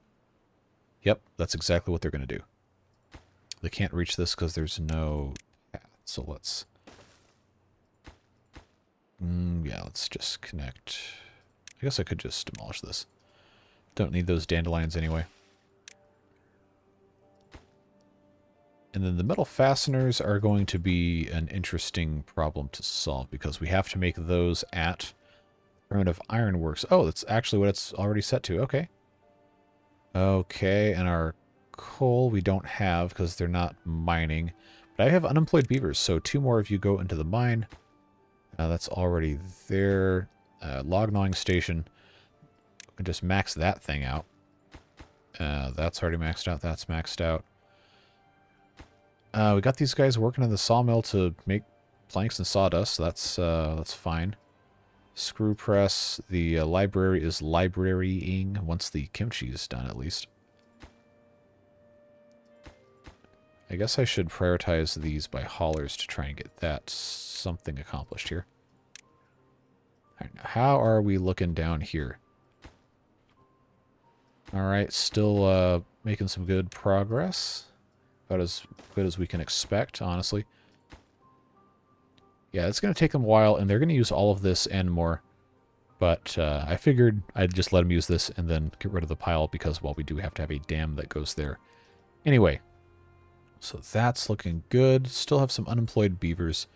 Yep, that's exactly what they're going to do. They can't reach this because there's no path. So let's... Mm, yeah, let's just connect. I guess I could just demolish this. Don't need those dandelions anyway. And then the metal fasteners are going to be an interesting problem to solve because we have to make those at primitive ironworks. Oh, that's actually what it's already set to. Okay. Okay, and our coal we don't have because they're not mining. But I have unemployed beavers, so two more of you go into the mine. Uh, that's already there. Uh, log gnawing station. We can just max that thing out. Uh, that's already maxed out. That's maxed out. Uh, we got these guys working in the sawmill to make planks and sawdust. So that's uh, that's fine. Screw press. The uh, library is librarying once the kimchi is done, at least. I guess I should prioritize these by haulers to try and get that something accomplished here. All right, now how are we looking down here? All right, still uh, making some good progress. About as good as we can expect, honestly. Yeah, it's going to take them a while, and they're going to use all of this and more. But uh, I figured I'd just let them use this and then get rid of the pile because, well, we do have to have a dam that goes there. Anyway, so that's looking good. Still have some unemployed beavers.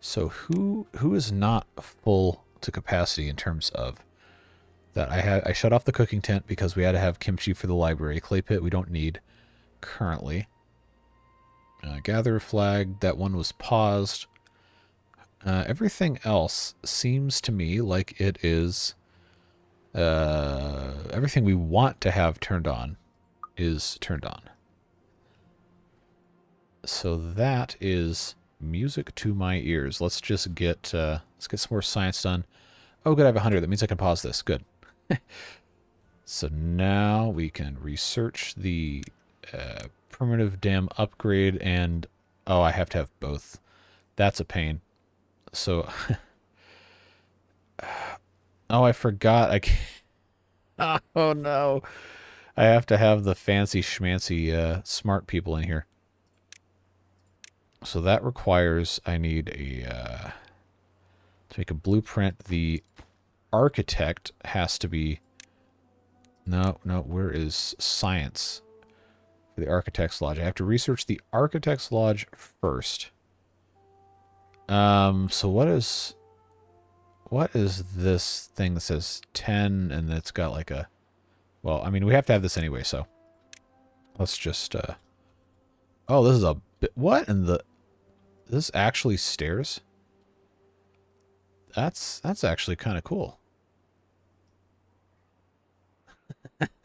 So who who is not full to capacity in terms of that? I, had, I shut off the cooking tent because we had to have kimchi for the library. Clay pit we don't need currently. Uh, gatherer flag, that one was paused. Uh, everything else seems to me like it is, uh, everything we want to have turned on is turned on. So that is music to my ears. Let's just get, uh, let's get some more science done. Oh, good, I have one hundred. That means I can pause this. Good. So now we can research the uh, primitive dam upgrade and, oh, I have to have both. That's a pain. So, oh, I forgot. I can't. Oh, no. I have to have the fancy schmancy uh, smart people in here. So that requires I need a, uh, to make a blueprint. The architect has to be, no, no, where is science for the Architect's Lodge? I have to research the Architect's Lodge first. Um, so what is, what is this thing that says ten and it's got like a, well, I mean, we have to have this anyway, so let's just, uh, oh, this is a bit, what in the, Is this actually stairs? That's that's actually kind of cool. I,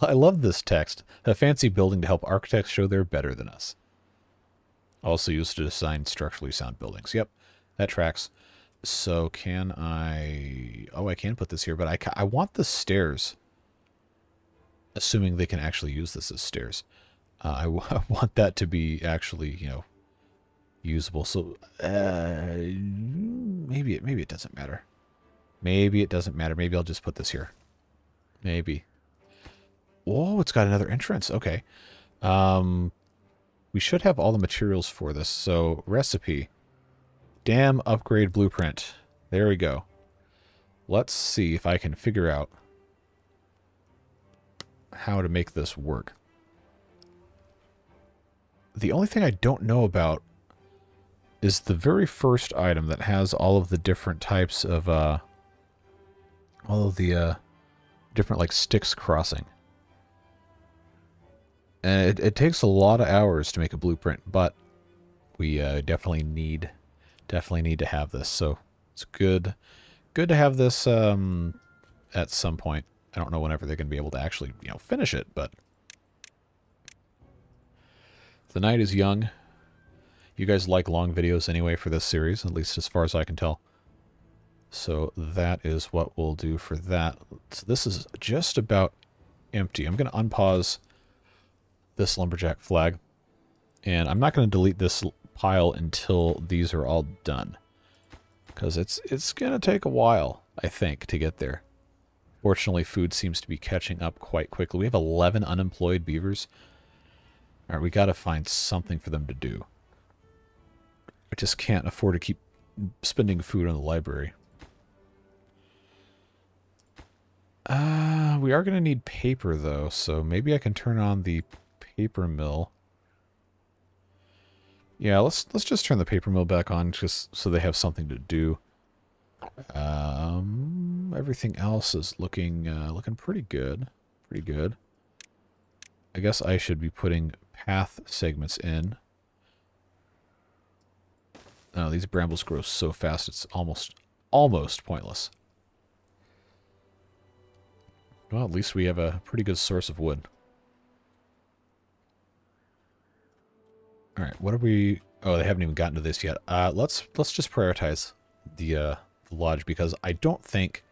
I love this text. A fancy building to help architects show they're better than us. Also used to design structurally sound buildings. Yep, that tracks. So can I... Oh, I can put this here, but I, ca I want the stairs. Assuming they can actually use this as stairs. Uh, I, w I want that to be actually, you know, usable. So uh, maybe, it, maybe it doesn't matter. Maybe it doesn't matter. Maybe I'll just put this here. Maybe. Oh, it's got another entrance. Okay. Um, we should have all the materials for this. So recipe. Dam upgrade blueprint. There we go. Let's see if I can figure out how to make this work. The only thing I don't know about is the very first item that has all of the different types of, uh, all of the, uh, different, like, sticks crossing. And it, it takes a lot of hours to make a blueprint, but we, uh, definitely need... Definitely need to have this, so it's good good to have this um, at some point. I don't know whenever they're going to be able to actually, you know, finish it, but... The night is young. You guys like long videos anyway for this series, at least as far as I can tell. So that is what we'll do for that. So this is just about empty. I'm going to unpause this lumberjack flag, and I'm not going to delete this pile until these are all done, because it's it's gonna take a while, I think, to get there. Fortunately, food seems to be catching up quite quickly. We have eleven unemployed beavers. All right, we got to find something for them to do. I just can't afford to keep spending food on the library. Uh, we are gonna need paper though, so maybe I can turn on the paper mill. Yeah, let's let's just turn the paper mill back on just so they have something to do. Um, everything else is looking uh, looking pretty good, pretty good. I guess I should be putting path segments in. Oh, these brambles grow so fast it's almost almost pointless. Well, at least we have a pretty good source of wood. All right, what are we... Oh, they haven't even gotten to this yet. Uh, let's let's just prioritize the, uh, the lodge, because I don't think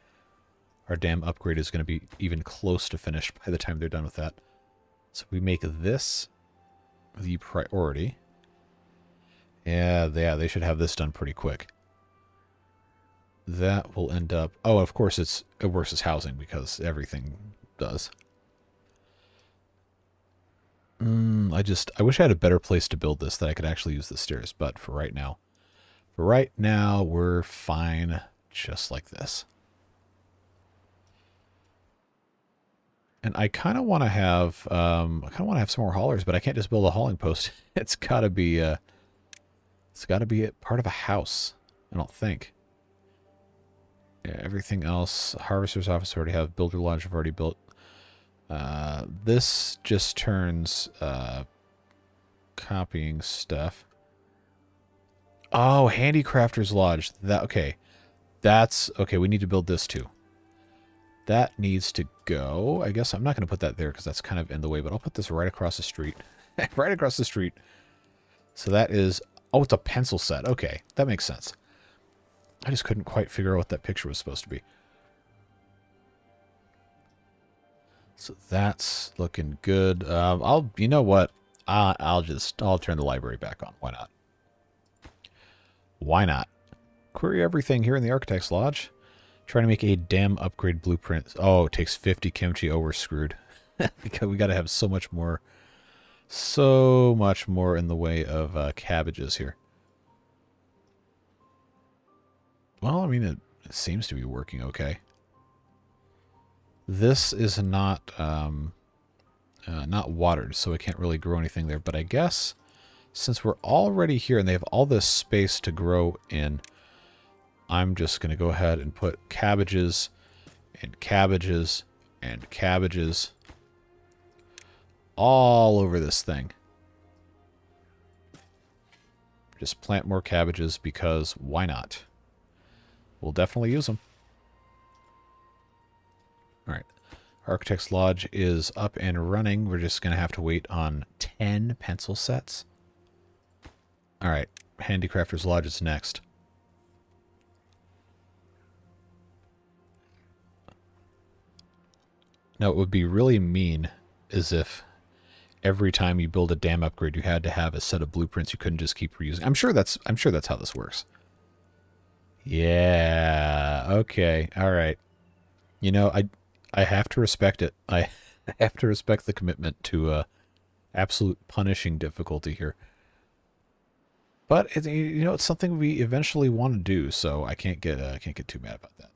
our dam upgrade is going to be even close to finished by the time they're done with that. So we make this the priority. Yeah, yeah, they should have this done pretty quick. That will end up... Oh, of course, it's it works as housing, because everything does. Mm, I just, I wish I had a better place to build this that I could actually use the stairs, but for right now, for right now, we're fine just like this. And I kind of want to have, um, I kind of want to have some more haulers, but I can't just build a hauling post. It's gotta be, uh, it's gotta be a part of a house, I don't think. Yeah, everything else, harvester's office already have, builder lodge I've already built. Uh, this just turns, uh, copying stuff. Oh, Handicrafters Lodge. That, okay. That's, okay, we need to build this too. That needs to go. I guess I'm not going to put that there because that's kind of in the way, but I'll put this right across the street. Right across the street. So that is, oh, it's a pencil set. Okay, that makes sense. I just couldn't quite figure out what that picture was supposed to be. So that's looking good. Um, I'll, you know what? Uh, I'll just, I'll turn the library back on. Why not? Why not? Query everything here in the Architect's Lodge. Trying to make a dam upgrade blueprint. Oh, it takes fifty kimchi. Oh, we're screwed. Because we got to have so much more, so much more in the way of uh, cabbages here. Well, I mean, it, it seems to be working okay. This is not um, uh, not watered, so it can't really grow anything there. But I guess since we're already here and they have all this space to grow in, I'm just going to go ahead and put cabbages and cabbages and cabbages all over this thing. Just plant more cabbages because why not? We'll definitely use them. All right. Architect's Lodge is up and running. We're just going to have to wait on ten pencil sets. All right. Handicrafters Lodge is next. Now, what would be really mean is if every time you build a dam upgrade, you had to have a set of blueprints you couldn't just keep reusing. I'm sure that's I'm sure that's how this works. Yeah. Okay. All right. You know, I I have to respect it. I have to respect the commitment to uh, absolute punishing difficulty here. But it, you know, it's something we eventually want to do, so I can't get uh, I can't get too mad about that.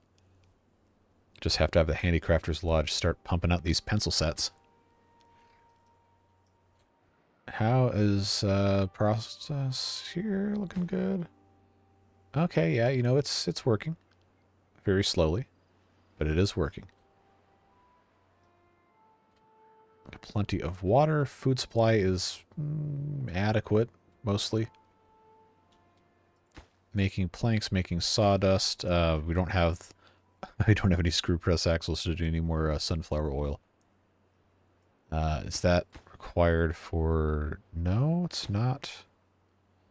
Just have to have the Handicrafters Lodge start pumping out these pencil sets. How is uh, process here looking good? Okay, yeah, you know, it's it's working. Very slowly, but it is working. Plenty of water. Food supply is mm, adequate, mostly. Making planks, making sawdust. Uh, we don't have... I don't have any screw press axles to do any more uh, sunflower oil. Uh, is that required for... No, it's not.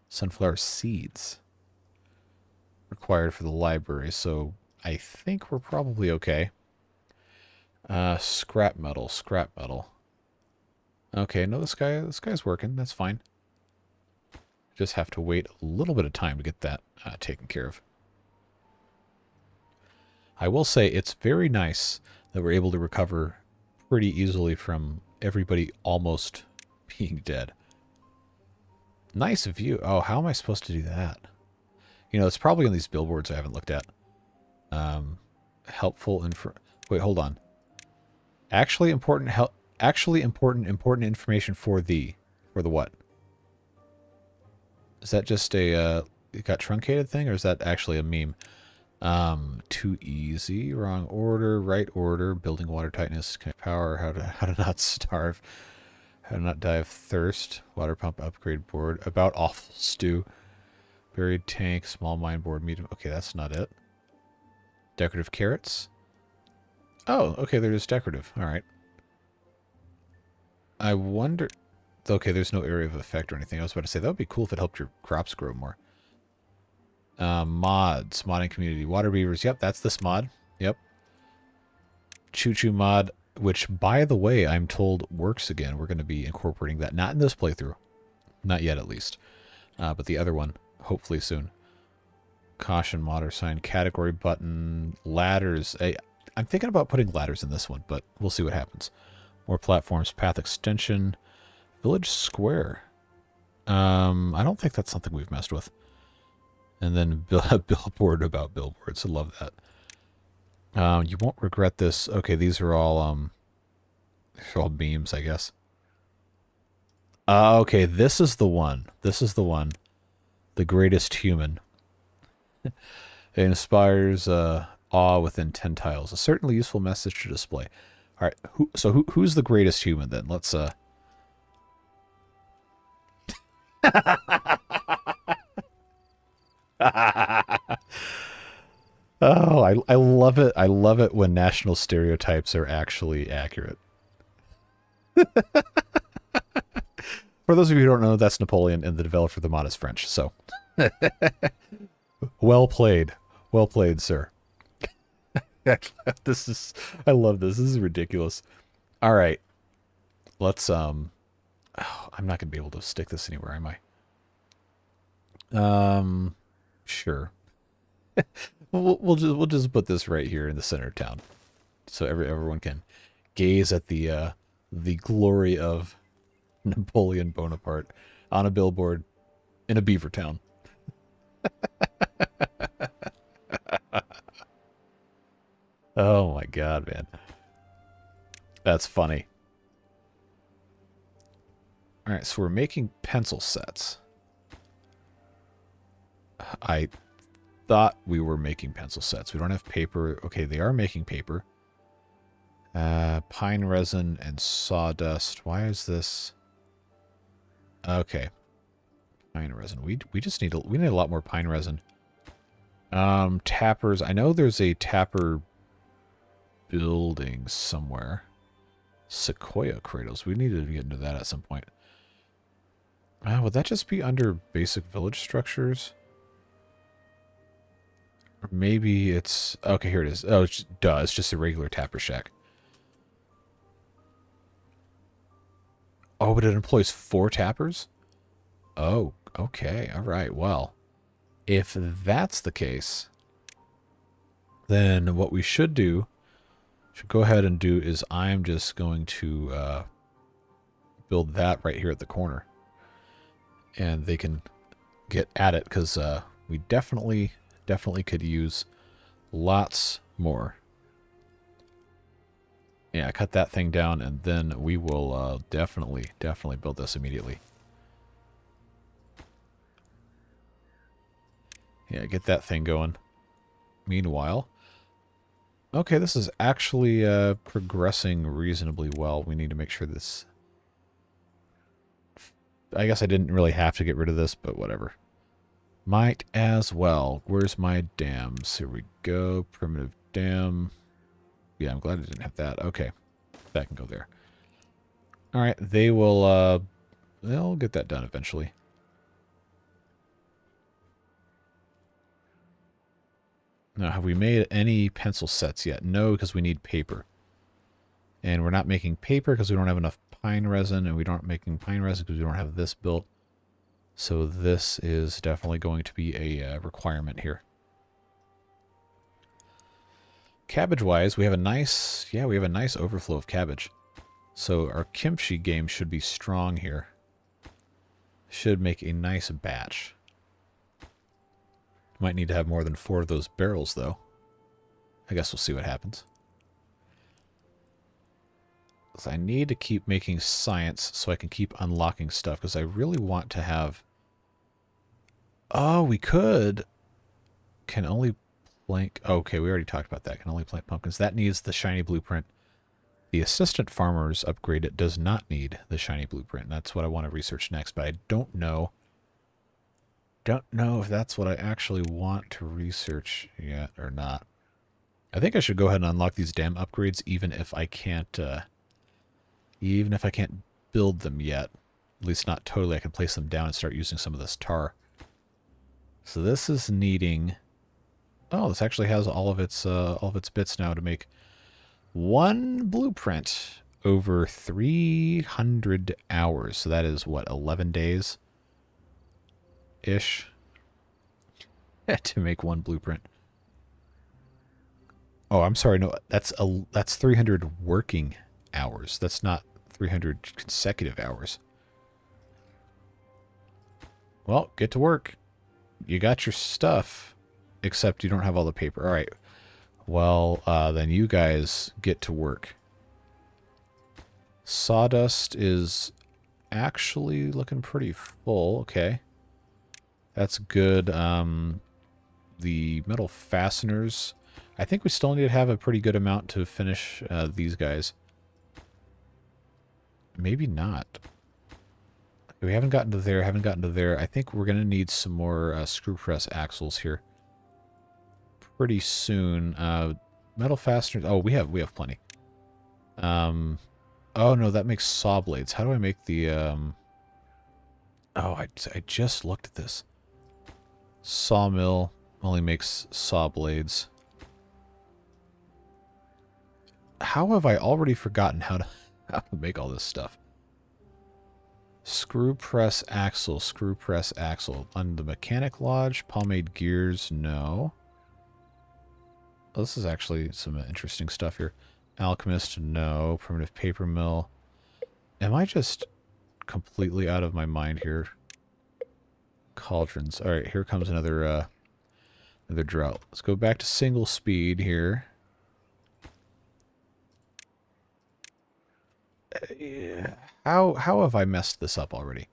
Sunflower seeds. Required for the library, so I think we're probably okay. Uh, scrap metal, scrap metal. Okay, no, this guy, this guy's working. That's fine. Just have to wait a little bit of time to get that uh, taken care of. I will say it's very nice that we're able to recover pretty easily from everybody almost being dead. Nice view. Oh, how am I supposed to do that? You know, it's probably on these billboards I haven't looked at. Um, helpful info. Wait, hold on. Actually important help. Actually important important information for the for the what? Is that just a uh, it got truncated thing, or is that actually a meme? Um, too easy, wrong order, right order, building water tightness, connect power, how to, how to not starve, how to not die of thirst, water pump upgrade board, about awful stew, buried tank, small mine board, medium, okay, that's not it. Decorative carrots? Oh, okay, they're just decorative, alright. I wonder, okay, there's no area of effect or anything. I was about to say, that would be cool if it helped your crops grow more. Uh, mods, modding community, Water Beavers, yep, that's this mod, yep. Choo Choo mod, which, by the way, I'm told works again. We're going to be incorporating that, not in this playthrough, not yet at least, uh, but the other one, hopefully soon. Caution modder sign, category button, ladders. I, I'm thinking about putting ladders in this one, but we'll see what happens. More platforms, path extension, village square. Um, I don't think that's something we've messed with. And then a billboard about billboards. I love that. Um, you won't regret this. Okay, these are all um, these are all beams, I guess. Uh, okay, this is the one. This is the one. The greatest human. It inspires uh, awe within ten tiles. A certainly useful message to display. All right. Who, so who who's the greatest human then? Let's. Uh... Oh, I, I love it. I love it when national stereotypes are actually accurate. For those of you who don't know, that's Napoleon, and the developer of the mod is French. So, well played, well played, sir. This is, I love this. This is ridiculous. All right, let's. Um, oh, I'm not gonna be able to stick this anywhere, am I? Um. Sure. we'll, we'll just we'll just put this right here in the center of town, so every everyone can gaze at the uh, the glory of Napoleon Bonaparte on a billboard in a beaver town. Oh my God, man, that's funny. All right, so we're making pencil sets. I thought we were making pencil sets. We don't have paper. Okay, they are making paper. Uh, pine resin and sawdust. Why is this? Okay. Pine resin. We we just need a, we need a lot more pine resin. Um, tappers. I know there's a tapper building somewhere. Sequoia cradles. We need to get into that at some point. Uh, would that just be under basic village structures? Or maybe it's... Okay, here it is. Oh, it's just, duh, it's just a regular tapper shack. Oh, but it employs four tappers? Oh, okay. All right, well. If that's the case, then what we should do... should go ahead and do is I'm just going to uh, build that right here at the corner. And they can get at it because uh, we definitely, definitely could use lots more. Yeah, cut that thing down and then we will uh, definitely, definitely build this immediately. Yeah, get that thing going. Meanwhile... Okay, this is actually uh, progressing reasonably well. We need to make sure this... I guess I didn't really have to get rid of this, but whatever. Might as well. Where's my dams? Here we go. Primitive dam. Yeah, I'm glad I didn't have that. Okay, that can go there. All right, they will... Uh, they'll get that done eventually. Now, have we made any pencil sets yet? No, because we need paper. And we're not making paper because we don't have enough pine resin, and we aren't making pine resin because we don't have this built. So this is definitely going to be a uh, requirement here. Cabbage-wise, we have a nice, yeah, we have a nice overflow of cabbage. So our kimchi game should be strong here. Should make a nice batch. Might need to have more than four of those barrels, though. I guess we'll see what happens. So I need to keep making science so I can keep unlocking stuff, because I really want to have... Oh, we could! Can only plank... Okay, we already talked about that. Can only plant pumpkins. That needs the shiny blueprint. The assistant farmers upgrade it does not need the shiny blueprint. That's what I want to research next, but I don't know... Don't know if that's what I actually want to research yet or not. I think I should go ahead and unlock these dam upgrades, even if I can't, uh, even if I can't build them yet. At least not totally. I can place them down and start using some of this tar. So this is needing. Oh, this actually has all of its, uh, all of its bits now to make one blueprint over three hundred hours. So that is what, eleven days. Ish to make one blueprint. Oh, I'm sorry. No, that's a that's three hundred working hours. That's not three hundred consecutive hours. Well, get to work. You got your stuff, except you don't have all the paper. All right. Well, uh, then you guys get to work. Sawdust is actually looking pretty full. Okay. That's good. Um, the metal fasteners. I think we still need to have a pretty good amount to finish uh, these guys. Maybe not. We haven't gotten to there. Haven't gotten to there. I think we're going to need some more uh, screw press axles here pretty soon. Uh, metal fasteners. Oh, we have we have plenty. Um, oh no, that makes saw blades. How do I make the? Um, oh, I I just looked at this. Sawmill only makes saw blades. How have I already forgotten how to, how to make all this stuff? Screw press axle, screw press axle. On the mechanic lodge, pomade gears, no. Well, this is actually some interesting stuff here. Alchemist, no. Primitive paper mill. Am I just completely out of my mind here? Cauldrons. All right, here comes another uh, another drought. Let's go back to single speed here. Uh, yeah. How how have I messed this up already?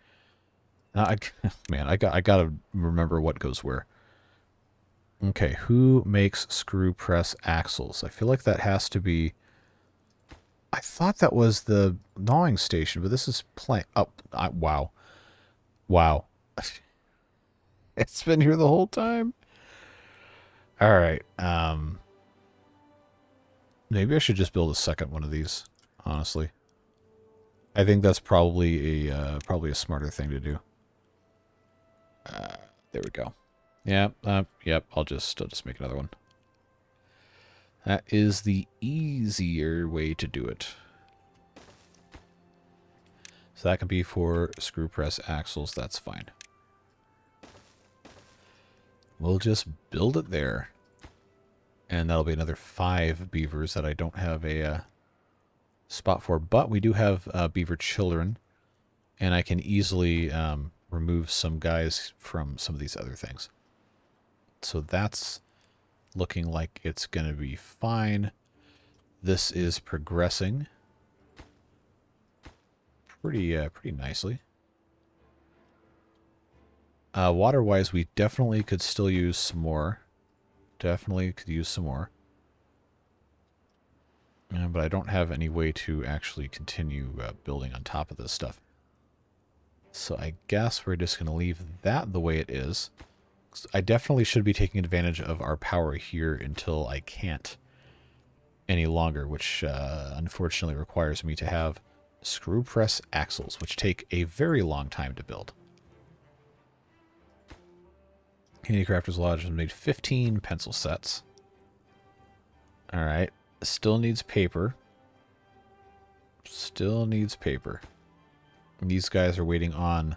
Now, I, man, I got I gotta remember what goes where. Okay, who makes screw press axles? I feel like that has to be. I thought that was the gnawing station, but this is plant. Oh, I, wow, wow. It's been here the whole time. All right. Um, maybe I should just build a second one of these, honestly. I think that's probably a uh, probably a smarter thing to do. Uh, there we go. Yeah. Uh, yep. I'll just I'll just make another one. That is the easier way to do it. So that can be for screw press axles. That's fine. We'll just build it there. And that'll be another five beavers that I don't have a uh, spot for. But we do have uh, beaver children. And I can easily um, remove some guys from some of these other things. So that's looking like it's going to be fine. This is progressing pretty uh, pretty nicely. Uh, water-wise, we definitely could still use some more. Definitely could use some more. Uh, but I don't have any way to actually continue uh, building on top of this stuff. So I guess we're just going to leave that the way it is. I definitely should be taking advantage of our power here until I can't any longer, which uh, unfortunately requires me to have screw press axles, which take a very long time to build. Handicrafters Lodge has made fifteen pencil sets. All right. Still needs paper. Still needs paper. And these guys are waiting on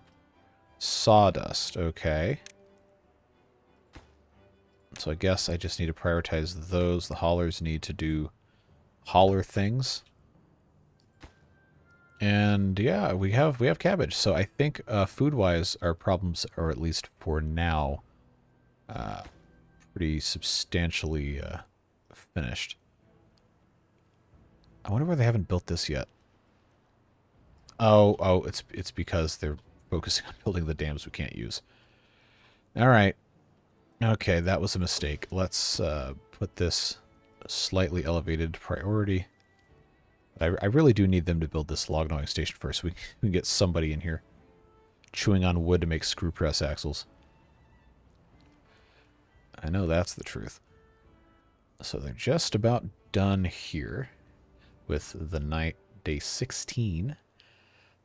sawdust. Okay. So I guess I just need to prioritize those. The haulers need to do hauler things. And yeah, we have we have cabbage. So I think uh, food-wise, our problems are, at least for now, uh, pretty substantially uh, finished. I wonder why they haven't built this yet. Oh, oh, it's it's because they're focusing on building the dams we can't use. All right. Okay, that was a mistake. Let's uh, put this slightly elevated priority. I, I really do need them to build this log gnawing station first. So we, we can get somebody in here chewing on wood to make screw press axles. I know that's the truth. So they're just about done here with the night, day sixteen.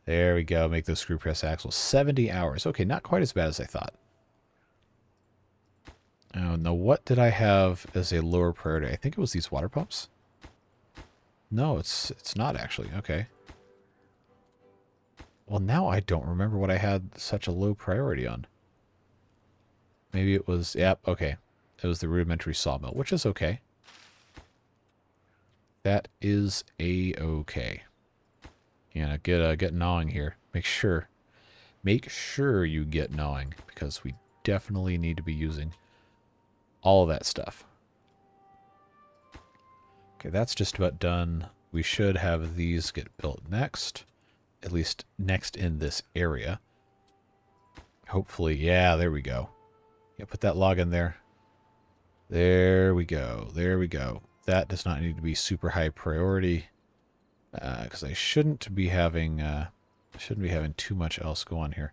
There we go. Make those screw press axles. seventy hours. Okay, not quite as bad as I thought. Oh, now what did I have as a lower priority? I think it was these water pumps. No, it's it's not actually. Okay. Well, now I don't remember what I had such a low priority on. Maybe it was, yep, okay. It was the rudimentary sawmill, which is okay. That is a-okay. Yeah, get uh, get gnawing here. Make sure, make sure you get gnawing, because we definitely need to be using all of that stuff. Okay, that's just about done. We should have these get built next. At least next in this area. Hopefully. Yeah, there we go. Yeah, put that log in there. There we go. There we go. That does not need to be super high priority. Uh, because I shouldn't be having uh, shouldn't be having too much else go on here.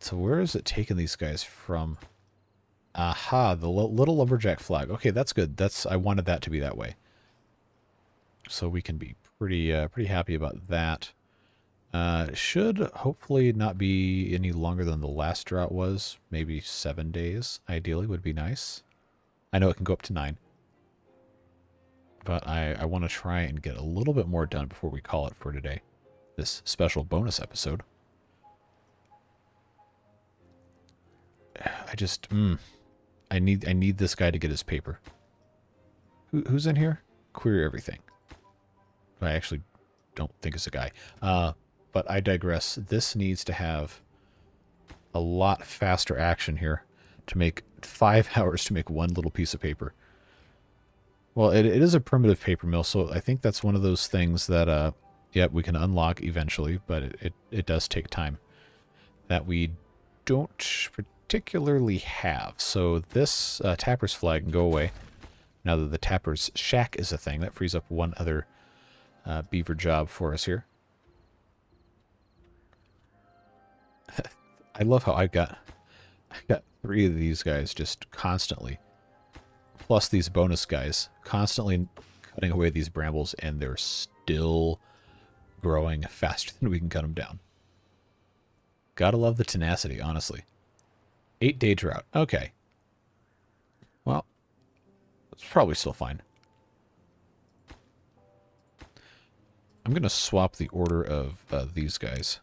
So where is it taking these guys from? Aha, the little lumberjack flag. Okay, that's good. That's I wanted that to be that way. So we can be pretty uh, pretty happy about that. Uh, should hopefully not be any longer than the last drought was. Maybe seven days, ideally, would be nice. I know it can go up to nine. But I, I want to try and get a little bit more done before we call it for today. This special bonus episode. I just, mm, I need, I need this guy to get his paper. Who, who's in here? Query everything. I actually don't think it's a guy. Uh, but I digress. This needs to have a lot faster action here to make five hours to make one little piece of paper. Well, it, it is a primitive paper mill, so I think that's one of those things that, uh, yeah, we can unlock eventually, but it, it, it does take time that we don't particularly have. So this uh, tapper's flag can go away. Now that the tapper's shack is a thing, that frees up one other uh, beaver job for us here. I love how I've got, I've got three of these guys just constantly, plus these bonus guys, constantly cutting away these brambles, and they're still growing faster than we can cut them down. Gotta love the tenacity, honestly. Eight-day drought. Okay. Well, it's probably still fine. I'm going to swap the order of uh, these guys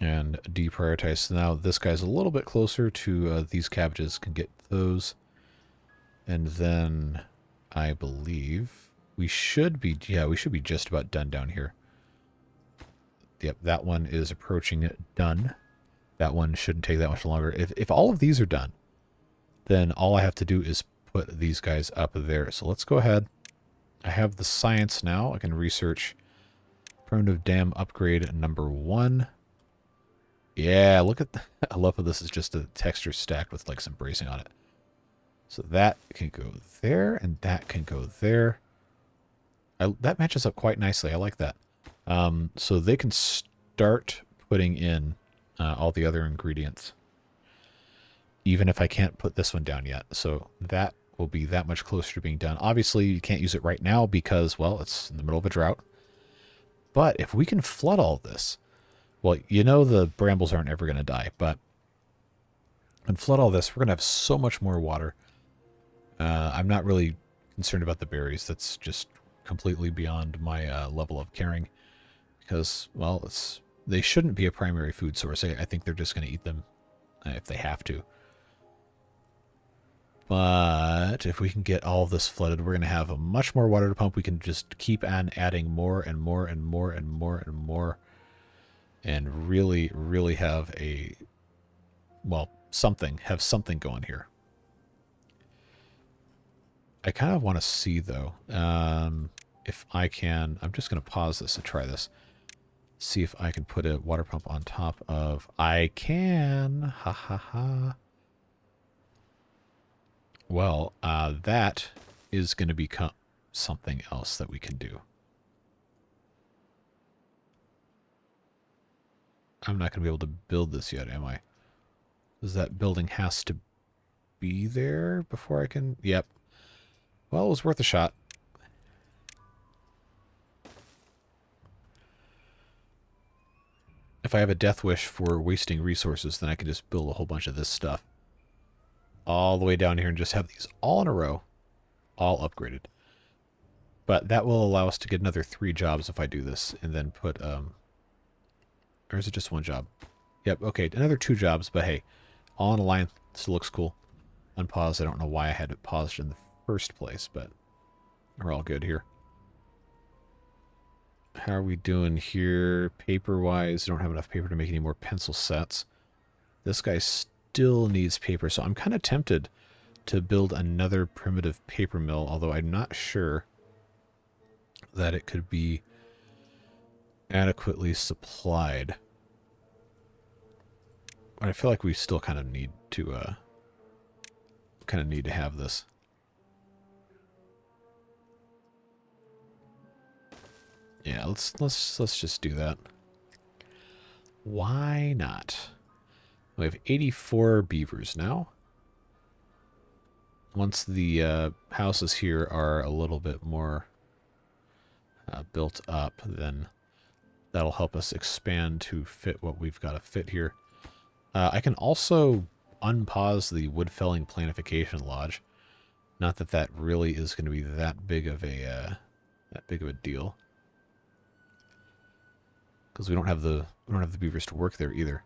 and deprioritize. So now this guy's a little bit closer to uh, these cabbages. Can get those. And then I believe we should be, yeah, we should be just about done down here. Yep, that one is approaching it done. That one shouldn't take that much longer. If, if all of these are done, then all I have to do is put these guys up there. So let's go ahead. I have the science now. I can research primitive dam upgrade number one. Yeah, look at that. I love how this is just a texture stacked with like some bracing on it. So that can go there, and that can go there. I, that matches up quite nicely. I like that. Um, so they can start putting in uh, all the other ingredients, even if I can't put this one down yet. So that will be that much closer to being done. Obviously, you can't use it right now because, well, it's in the middle of a drought. But if we can flood all this, well, you know the brambles aren't ever going to die, but and flood all this, we're going to have so much more water. Uh, I'm not really concerned about the berries. That's just completely beyond my uh, level of caring because, well, it's they shouldn't be a primary food source. I, I think they're just going to eat them uh, if they have to. But if we can get all of this flooded, we're going to have a much more water to pump. We can just keep on adding more and more and more and more and more and really, really have a, well, something, have something going here. I kind of want to see, though, um, if I can, I'm just going to pause this and try this. See if I can put a water pump on top of, I can, ha ha ha. Well, uh, that is going to become something else that we can do. I'm not going to be able to build this yet, am I? Because that building has to be there before I can... Yep. Well, it was worth a shot. If I have a death wish for wasting resources, then I can just build a whole bunch of this stuff all the way down here and just have these all in a row, all upgraded. But that will allow us to get another three jobs if I do this and then put, um, or is it just one job? Yep, okay, another two jobs, but hey, all in a line, this looks cool. Unpaused, I don't know why I had it paused in the first place, but we're all good here. How are we doing here? Paper-wise, I don't have enough paper to make any more pencil sets. This guy's still needs paper, so I'm kind of tempted to build another primitive paper mill, although I'm not sure that it could be adequately supplied. I feel like we still kind of need to uh kind of need to have this. Yeah, let's let's let's just do that. Why not? We have eighty-four beavers now. Once the uh, houses here are a little bit more uh, built up, then that'll help us expand to fit what we've got to fit here. Uh, I can also unpause the Woodfelling Plantification Lodge. Not that that really is going to be that big of a uh, that big of a deal, because we don't have the we don't have the beavers to work there either.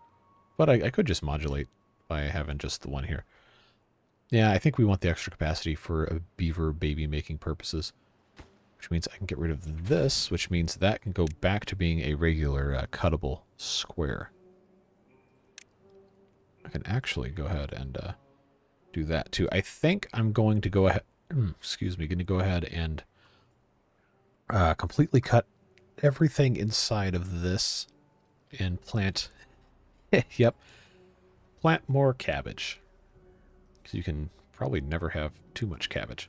But I, I could just modulate by having just the one here. Yeah, I think we want the extra capacity for a beaver baby making purposes, which means I can get rid of this, which means that can go back to being a regular uh, cuttable square. I can actually go ahead and uh, do that too. I think I'm going to go ahead, excuse me, going to go ahead and uh, completely cut everything inside of this and plant... yep. Plant more cabbage. Because you can probably never have too much cabbage.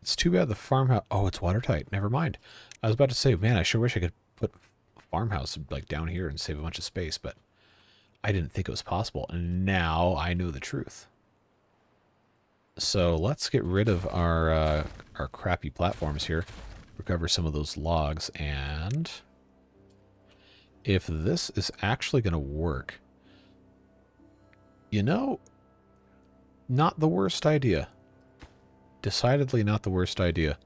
It's too bad the farmhouse... Oh, it's watertight. Never mind. I was about to say, man, I sure wish I could put farmhouse like down here and save a bunch of space, but I didn't think it was possible, and now I know the truth. So let's get rid of our uh, our crappy platforms here, recover some of those logs, and if this is actually going to work, you know, not the worst idea. Decidedly not the worst idea.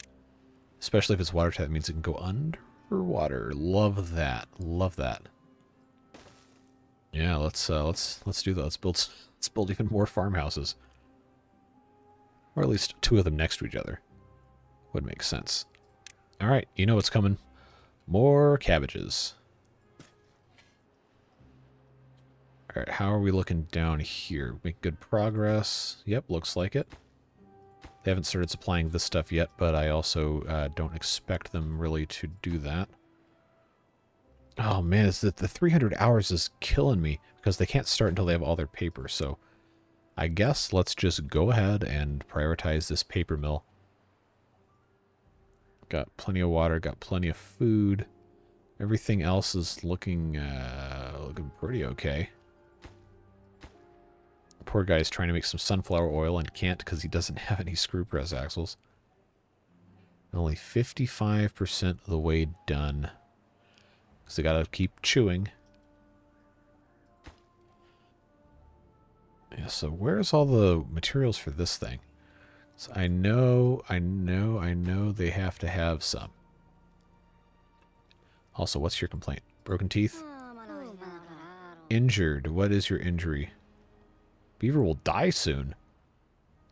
Especially if it's watertight, that means it can go underwater. Love that. Love that. Yeah, let's uh, let's let's do that. Let's build let's build even more farmhouses, or at least two of them next to each other. Would make sense. All right, you know what's coming. More cabbages. All right, how are we looking down here? Make good progress. Yep, looks like it. They haven't started supplying this stuff yet, but I also uh, don't expect them really to do that. Oh man, it's that the three hundred hours is killing me because they can't start until they have all their paper. So I guess let's just go ahead and prioritize this paper mill. Got plenty of water, got plenty of food. Everything else is looking uh, looking pretty okay. The poor guy is trying to make some sunflower oil and can't because he doesn't have any screw press axles. Only fifty-five percent of the way done. Because they gotta keep chewing. Yeah, so where's all the materials for this thing? So I know, I know, I know they have to have some. Also, what's your complaint? Broken teeth? Injured. What is your injury? Beaver will die soon.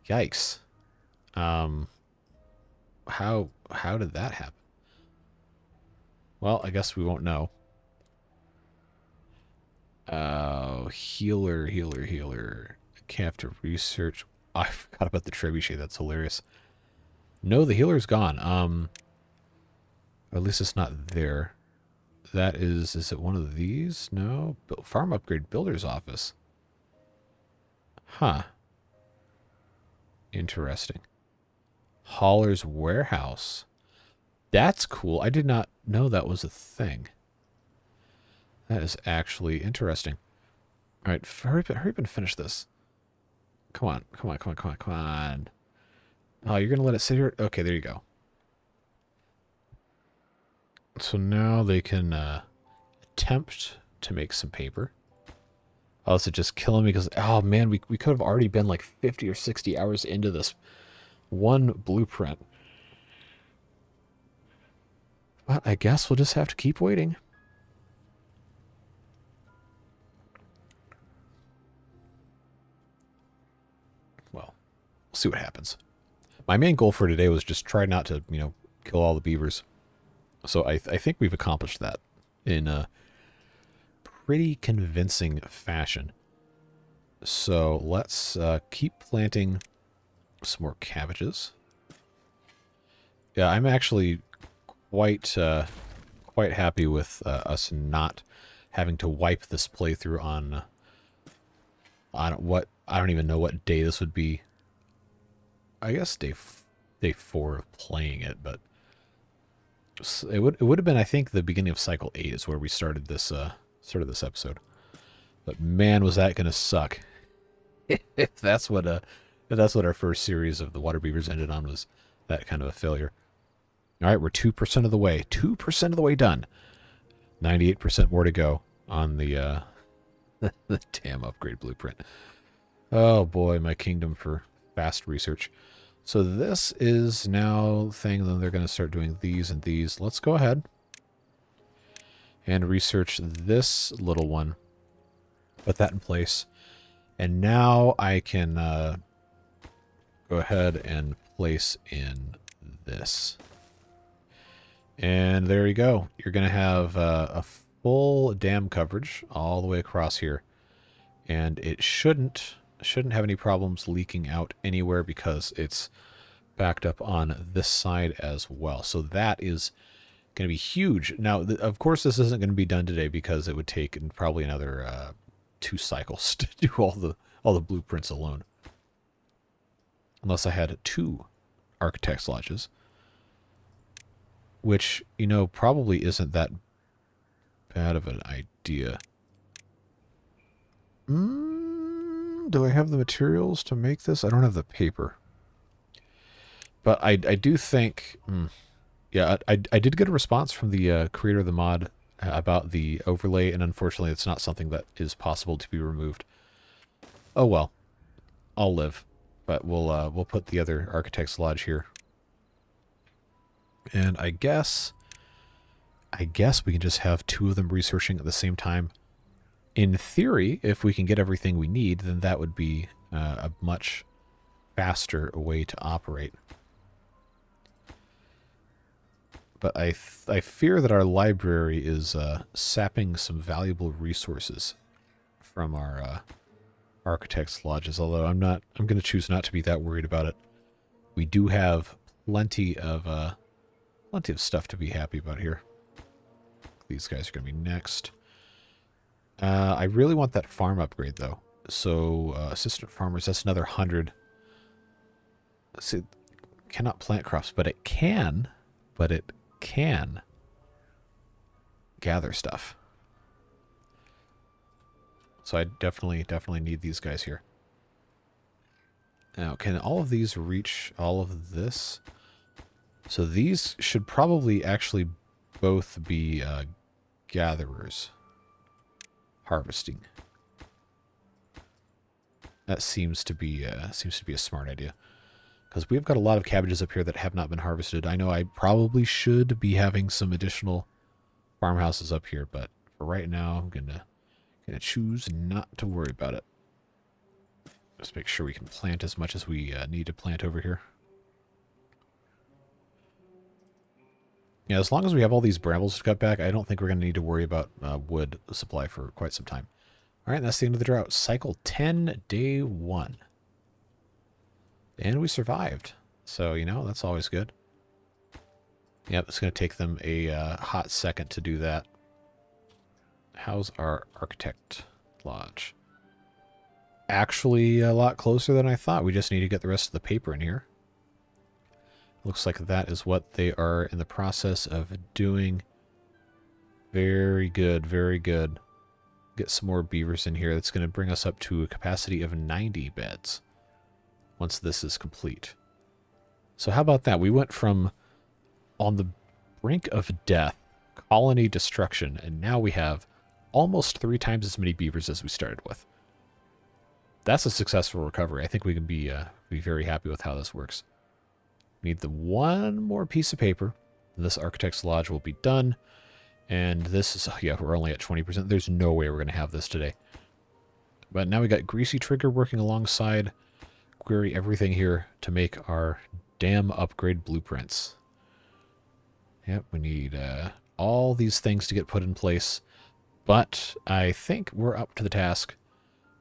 Yikes. Um, how, how did that happen? Well, I guess we won't know. Oh, healer, healer, healer. I have to research. Oh, I forgot about the trebuchet. That's hilarious. No, the healer's gone. Um, or at least it's not there. That is, is it one of these? No. Farm upgrade builder's office. Huh. Interesting. Hauler's warehouse. That's cool. I did not know that was a thing. That is actually interesting. All right, hurry, hurry up and finish this. Come on, come on, come on, come on, come on. Oh, you're going to let it sit here? Okay, there you go. So now they can uh, attempt to make some paper. Oh, is it just killing me? Because, oh, man, we, we could have already been like fifty or sixty hours into this one blueprint. But I guess we'll just have to keep waiting. Well, we'll see what happens. My main goal for today was just try not to, you know, kill all the beavers. So I, th I think we've accomplished that in a pretty convincing fashion. So let's uh, keep planting some more cabbages. Yeah, I'm actually... Quite, uh, quite happy with uh, us not having to wipe this playthrough on. On what I don't even know what day this would be. I guess day f day four of playing it, but it would it would have been, I think, the beginning of cycle eight is where we started this uh, started this episode. But man, was that gonna suck! If that's what uh, if that's what our first series of the Water Beavers ended on, was that kind of a failure. All right, we're two percent of the way. two percent of the way done. ninety-eight percent more to go on the, uh, the damn upgrade blueprint. Oh, boy, my kingdom for fast research. So this is now thing. Then they're going to start doing these and these. Let's go ahead and research this little one. Put that in place. And now I can uh, go ahead and place in this. And there you go. You're going to have uh, a full dam coverage all the way across here. And it shouldn't shouldn't have any problems leaking out anywhere because it's backed up on this side as well. So that is going to be huge. Now, of course, this isn't going to be done today because it would take probably another uh, two cycles to do all the, all the blueprints alone. Unless I had two Architect's Lodges. Which, you know, probably isn't that bad of an idea. Mm, do I have the materials to make this? I don't have the paper. But I, I do think... Mm, yeah, I, I did get a response from the uh, creator of the mod about the overlay, and unfortunately it's not something that is possible to be removed. Oh well. I'll live. But we'll, uh, we'll put the other Architect's Lodge here. And I guess... I guess we can just have two of them researching at the same time. In theory, if we can get everything we need, then that would be uh, a much faster way to operate. But I, th I fear that our library is uh, sapping some valuable resources from our uh, Architect's Lodges, although I'm not, I'm going to choose not to be that worried about it. We do have plenty of, uh, plenty of stuff to be happy about here. These guys are going to be next. Uh, I really want that farm upgrade, though. So, uh, assistant farmers, that's another one hundred. Let's see, cannot plant crops, but it can, but it can gather stuff. So I definitely, definitely need these guys here. Now, can all of these reach all of this? So these should probably actually both be uh, gatherers. Harvesting. That seems to be uh, seems to be a smart idea, because we've got a lot of cabbages up here that have not been harvested. I know I probably should be having some additional farmhouses up here, but for right now, I'm gonna gonna choose not to worry about it. Just make sure we can plant as much as we uh, need to plant over here. Yeah, as long as we have all these brambles to cut back, I don't think we're going to need to worry about uh, wood supply for quite some time. All right, that's the end of the drought. Cycle ten, day one. And we survived. So, you know, that's always good. Yep, it's going to take them a uh, hot second to do that. How's our Architect Lodge? Actually, a lot closer than I thought. We just need to get the rest of the paper in here. Looks like that is what they are in the process of doing. Very good, very good. Get some more beavers in here. That's going to bring us up to a capacity of ninety beds once this is complete. So how about that? We went from on the brink of death, colony destruction, and now we have almost three times as many beavers as we started with. That's a successful recovery. I think we can be, uh, be very happy with how this works. Need the one more piece of paper. This Architect's Lodge will be done. And this is, oh yeah, we're only at twenty percent. There's no way we're going to have this today. But now we got Greasy Trigger working alongside Query Everything here to make our dam upgrade blueprints. Yep, we need uh, all these things to get put in place. But I think we're up to the task.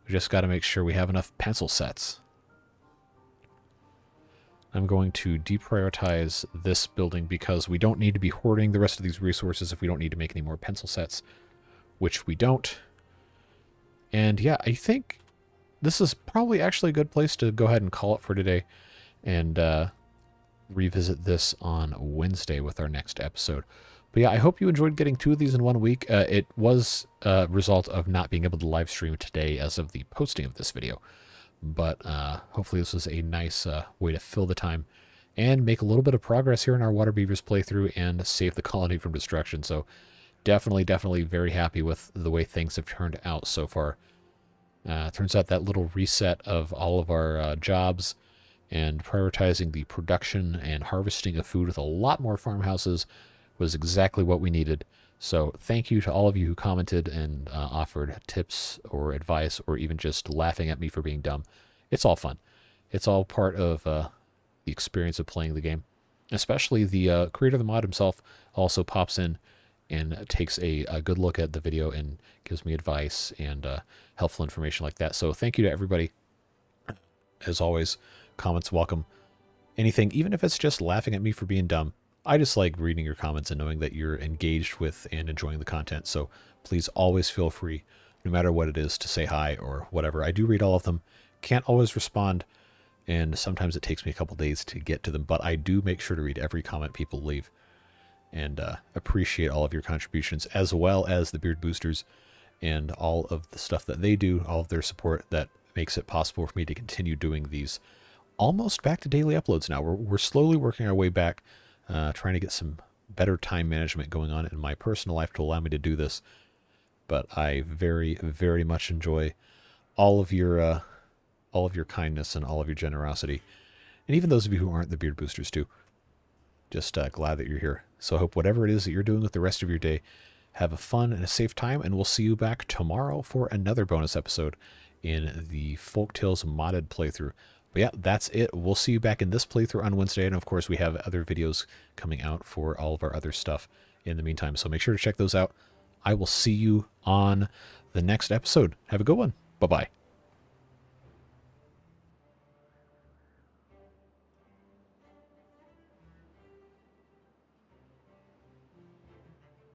We just got to make sure we have enough pencil sets. I'm going to deprioritize this building because we don't need to be hoarding the rest of these resources if we don't need to make any more pencil sets, which we don't. And yeah, I think this is probably actually a good place to go ahead and call it for today and uh, revisit this on Wednesday with our next episode. But yeah, I hope you enjoyed getting two of these in one week. Uh, it was a result of not being able to live stream today as of the posting of this video. But uh, hopefully this was a nice uh, way to fill the time and make a little bit of progress here in our Water Beavers playthrough and save the colony from destruction. So definitely, definitely very happy with the way things have turned out so far. Uh, turns out that little reset of all of our uh, jobs and prioritizing the production and harvesting of food with a lot more farmhouses was exactly what we needed. So thank you to all of you who commented and uh, offered tips or advice or even just laughing at me for being dumb. It's all fun. It's all part of uh, the experience of playing the game. Especially the uh, creator of the mod himself also pops in and takes a, a good look at the video and gives me advice and uh, helpful information like that. So thank you to everybody. As always, comments welcome. Anything, even if it's just laughing at me for being dumb, I just like reading your comments and knowing that you're engaged with and enjoying the content. So please always feel free, no matter what it is, to say hi or whatever. I do read all of them. Can't always respond. And sometimes it takes me a couple days to get to them. But I do make sure to read every comment people leave. and uh, appreciate all of your contributions, as well as the Beard Boosters and all of the stuff that they do, all of their support that makes it possible for me to continue doing these almost back to daily uploads now. We're, we're slowly working our way back, uh, trying to get some better time management going on in my personal life to allow me to do this. But I very, very much enjoy all of your uh, all of your kindness and all of your generosity. And even those of you who aren't the Beard Boosters too. Just uh, glad that you're here. So I hope whatever it is that you're doing with the rest of your day, have a fun and a safe time, and we'll see you back tomorrow for another bonus episode in the Folktales modded playthrough. But yeah, that's it. We'll see you back in this playthrough on Wednesday, and of course we have other videos coming out for all of our other stuff in the meantime. So make sure to check those out. I will see you on the next episode. Have a good one. Bye-bye.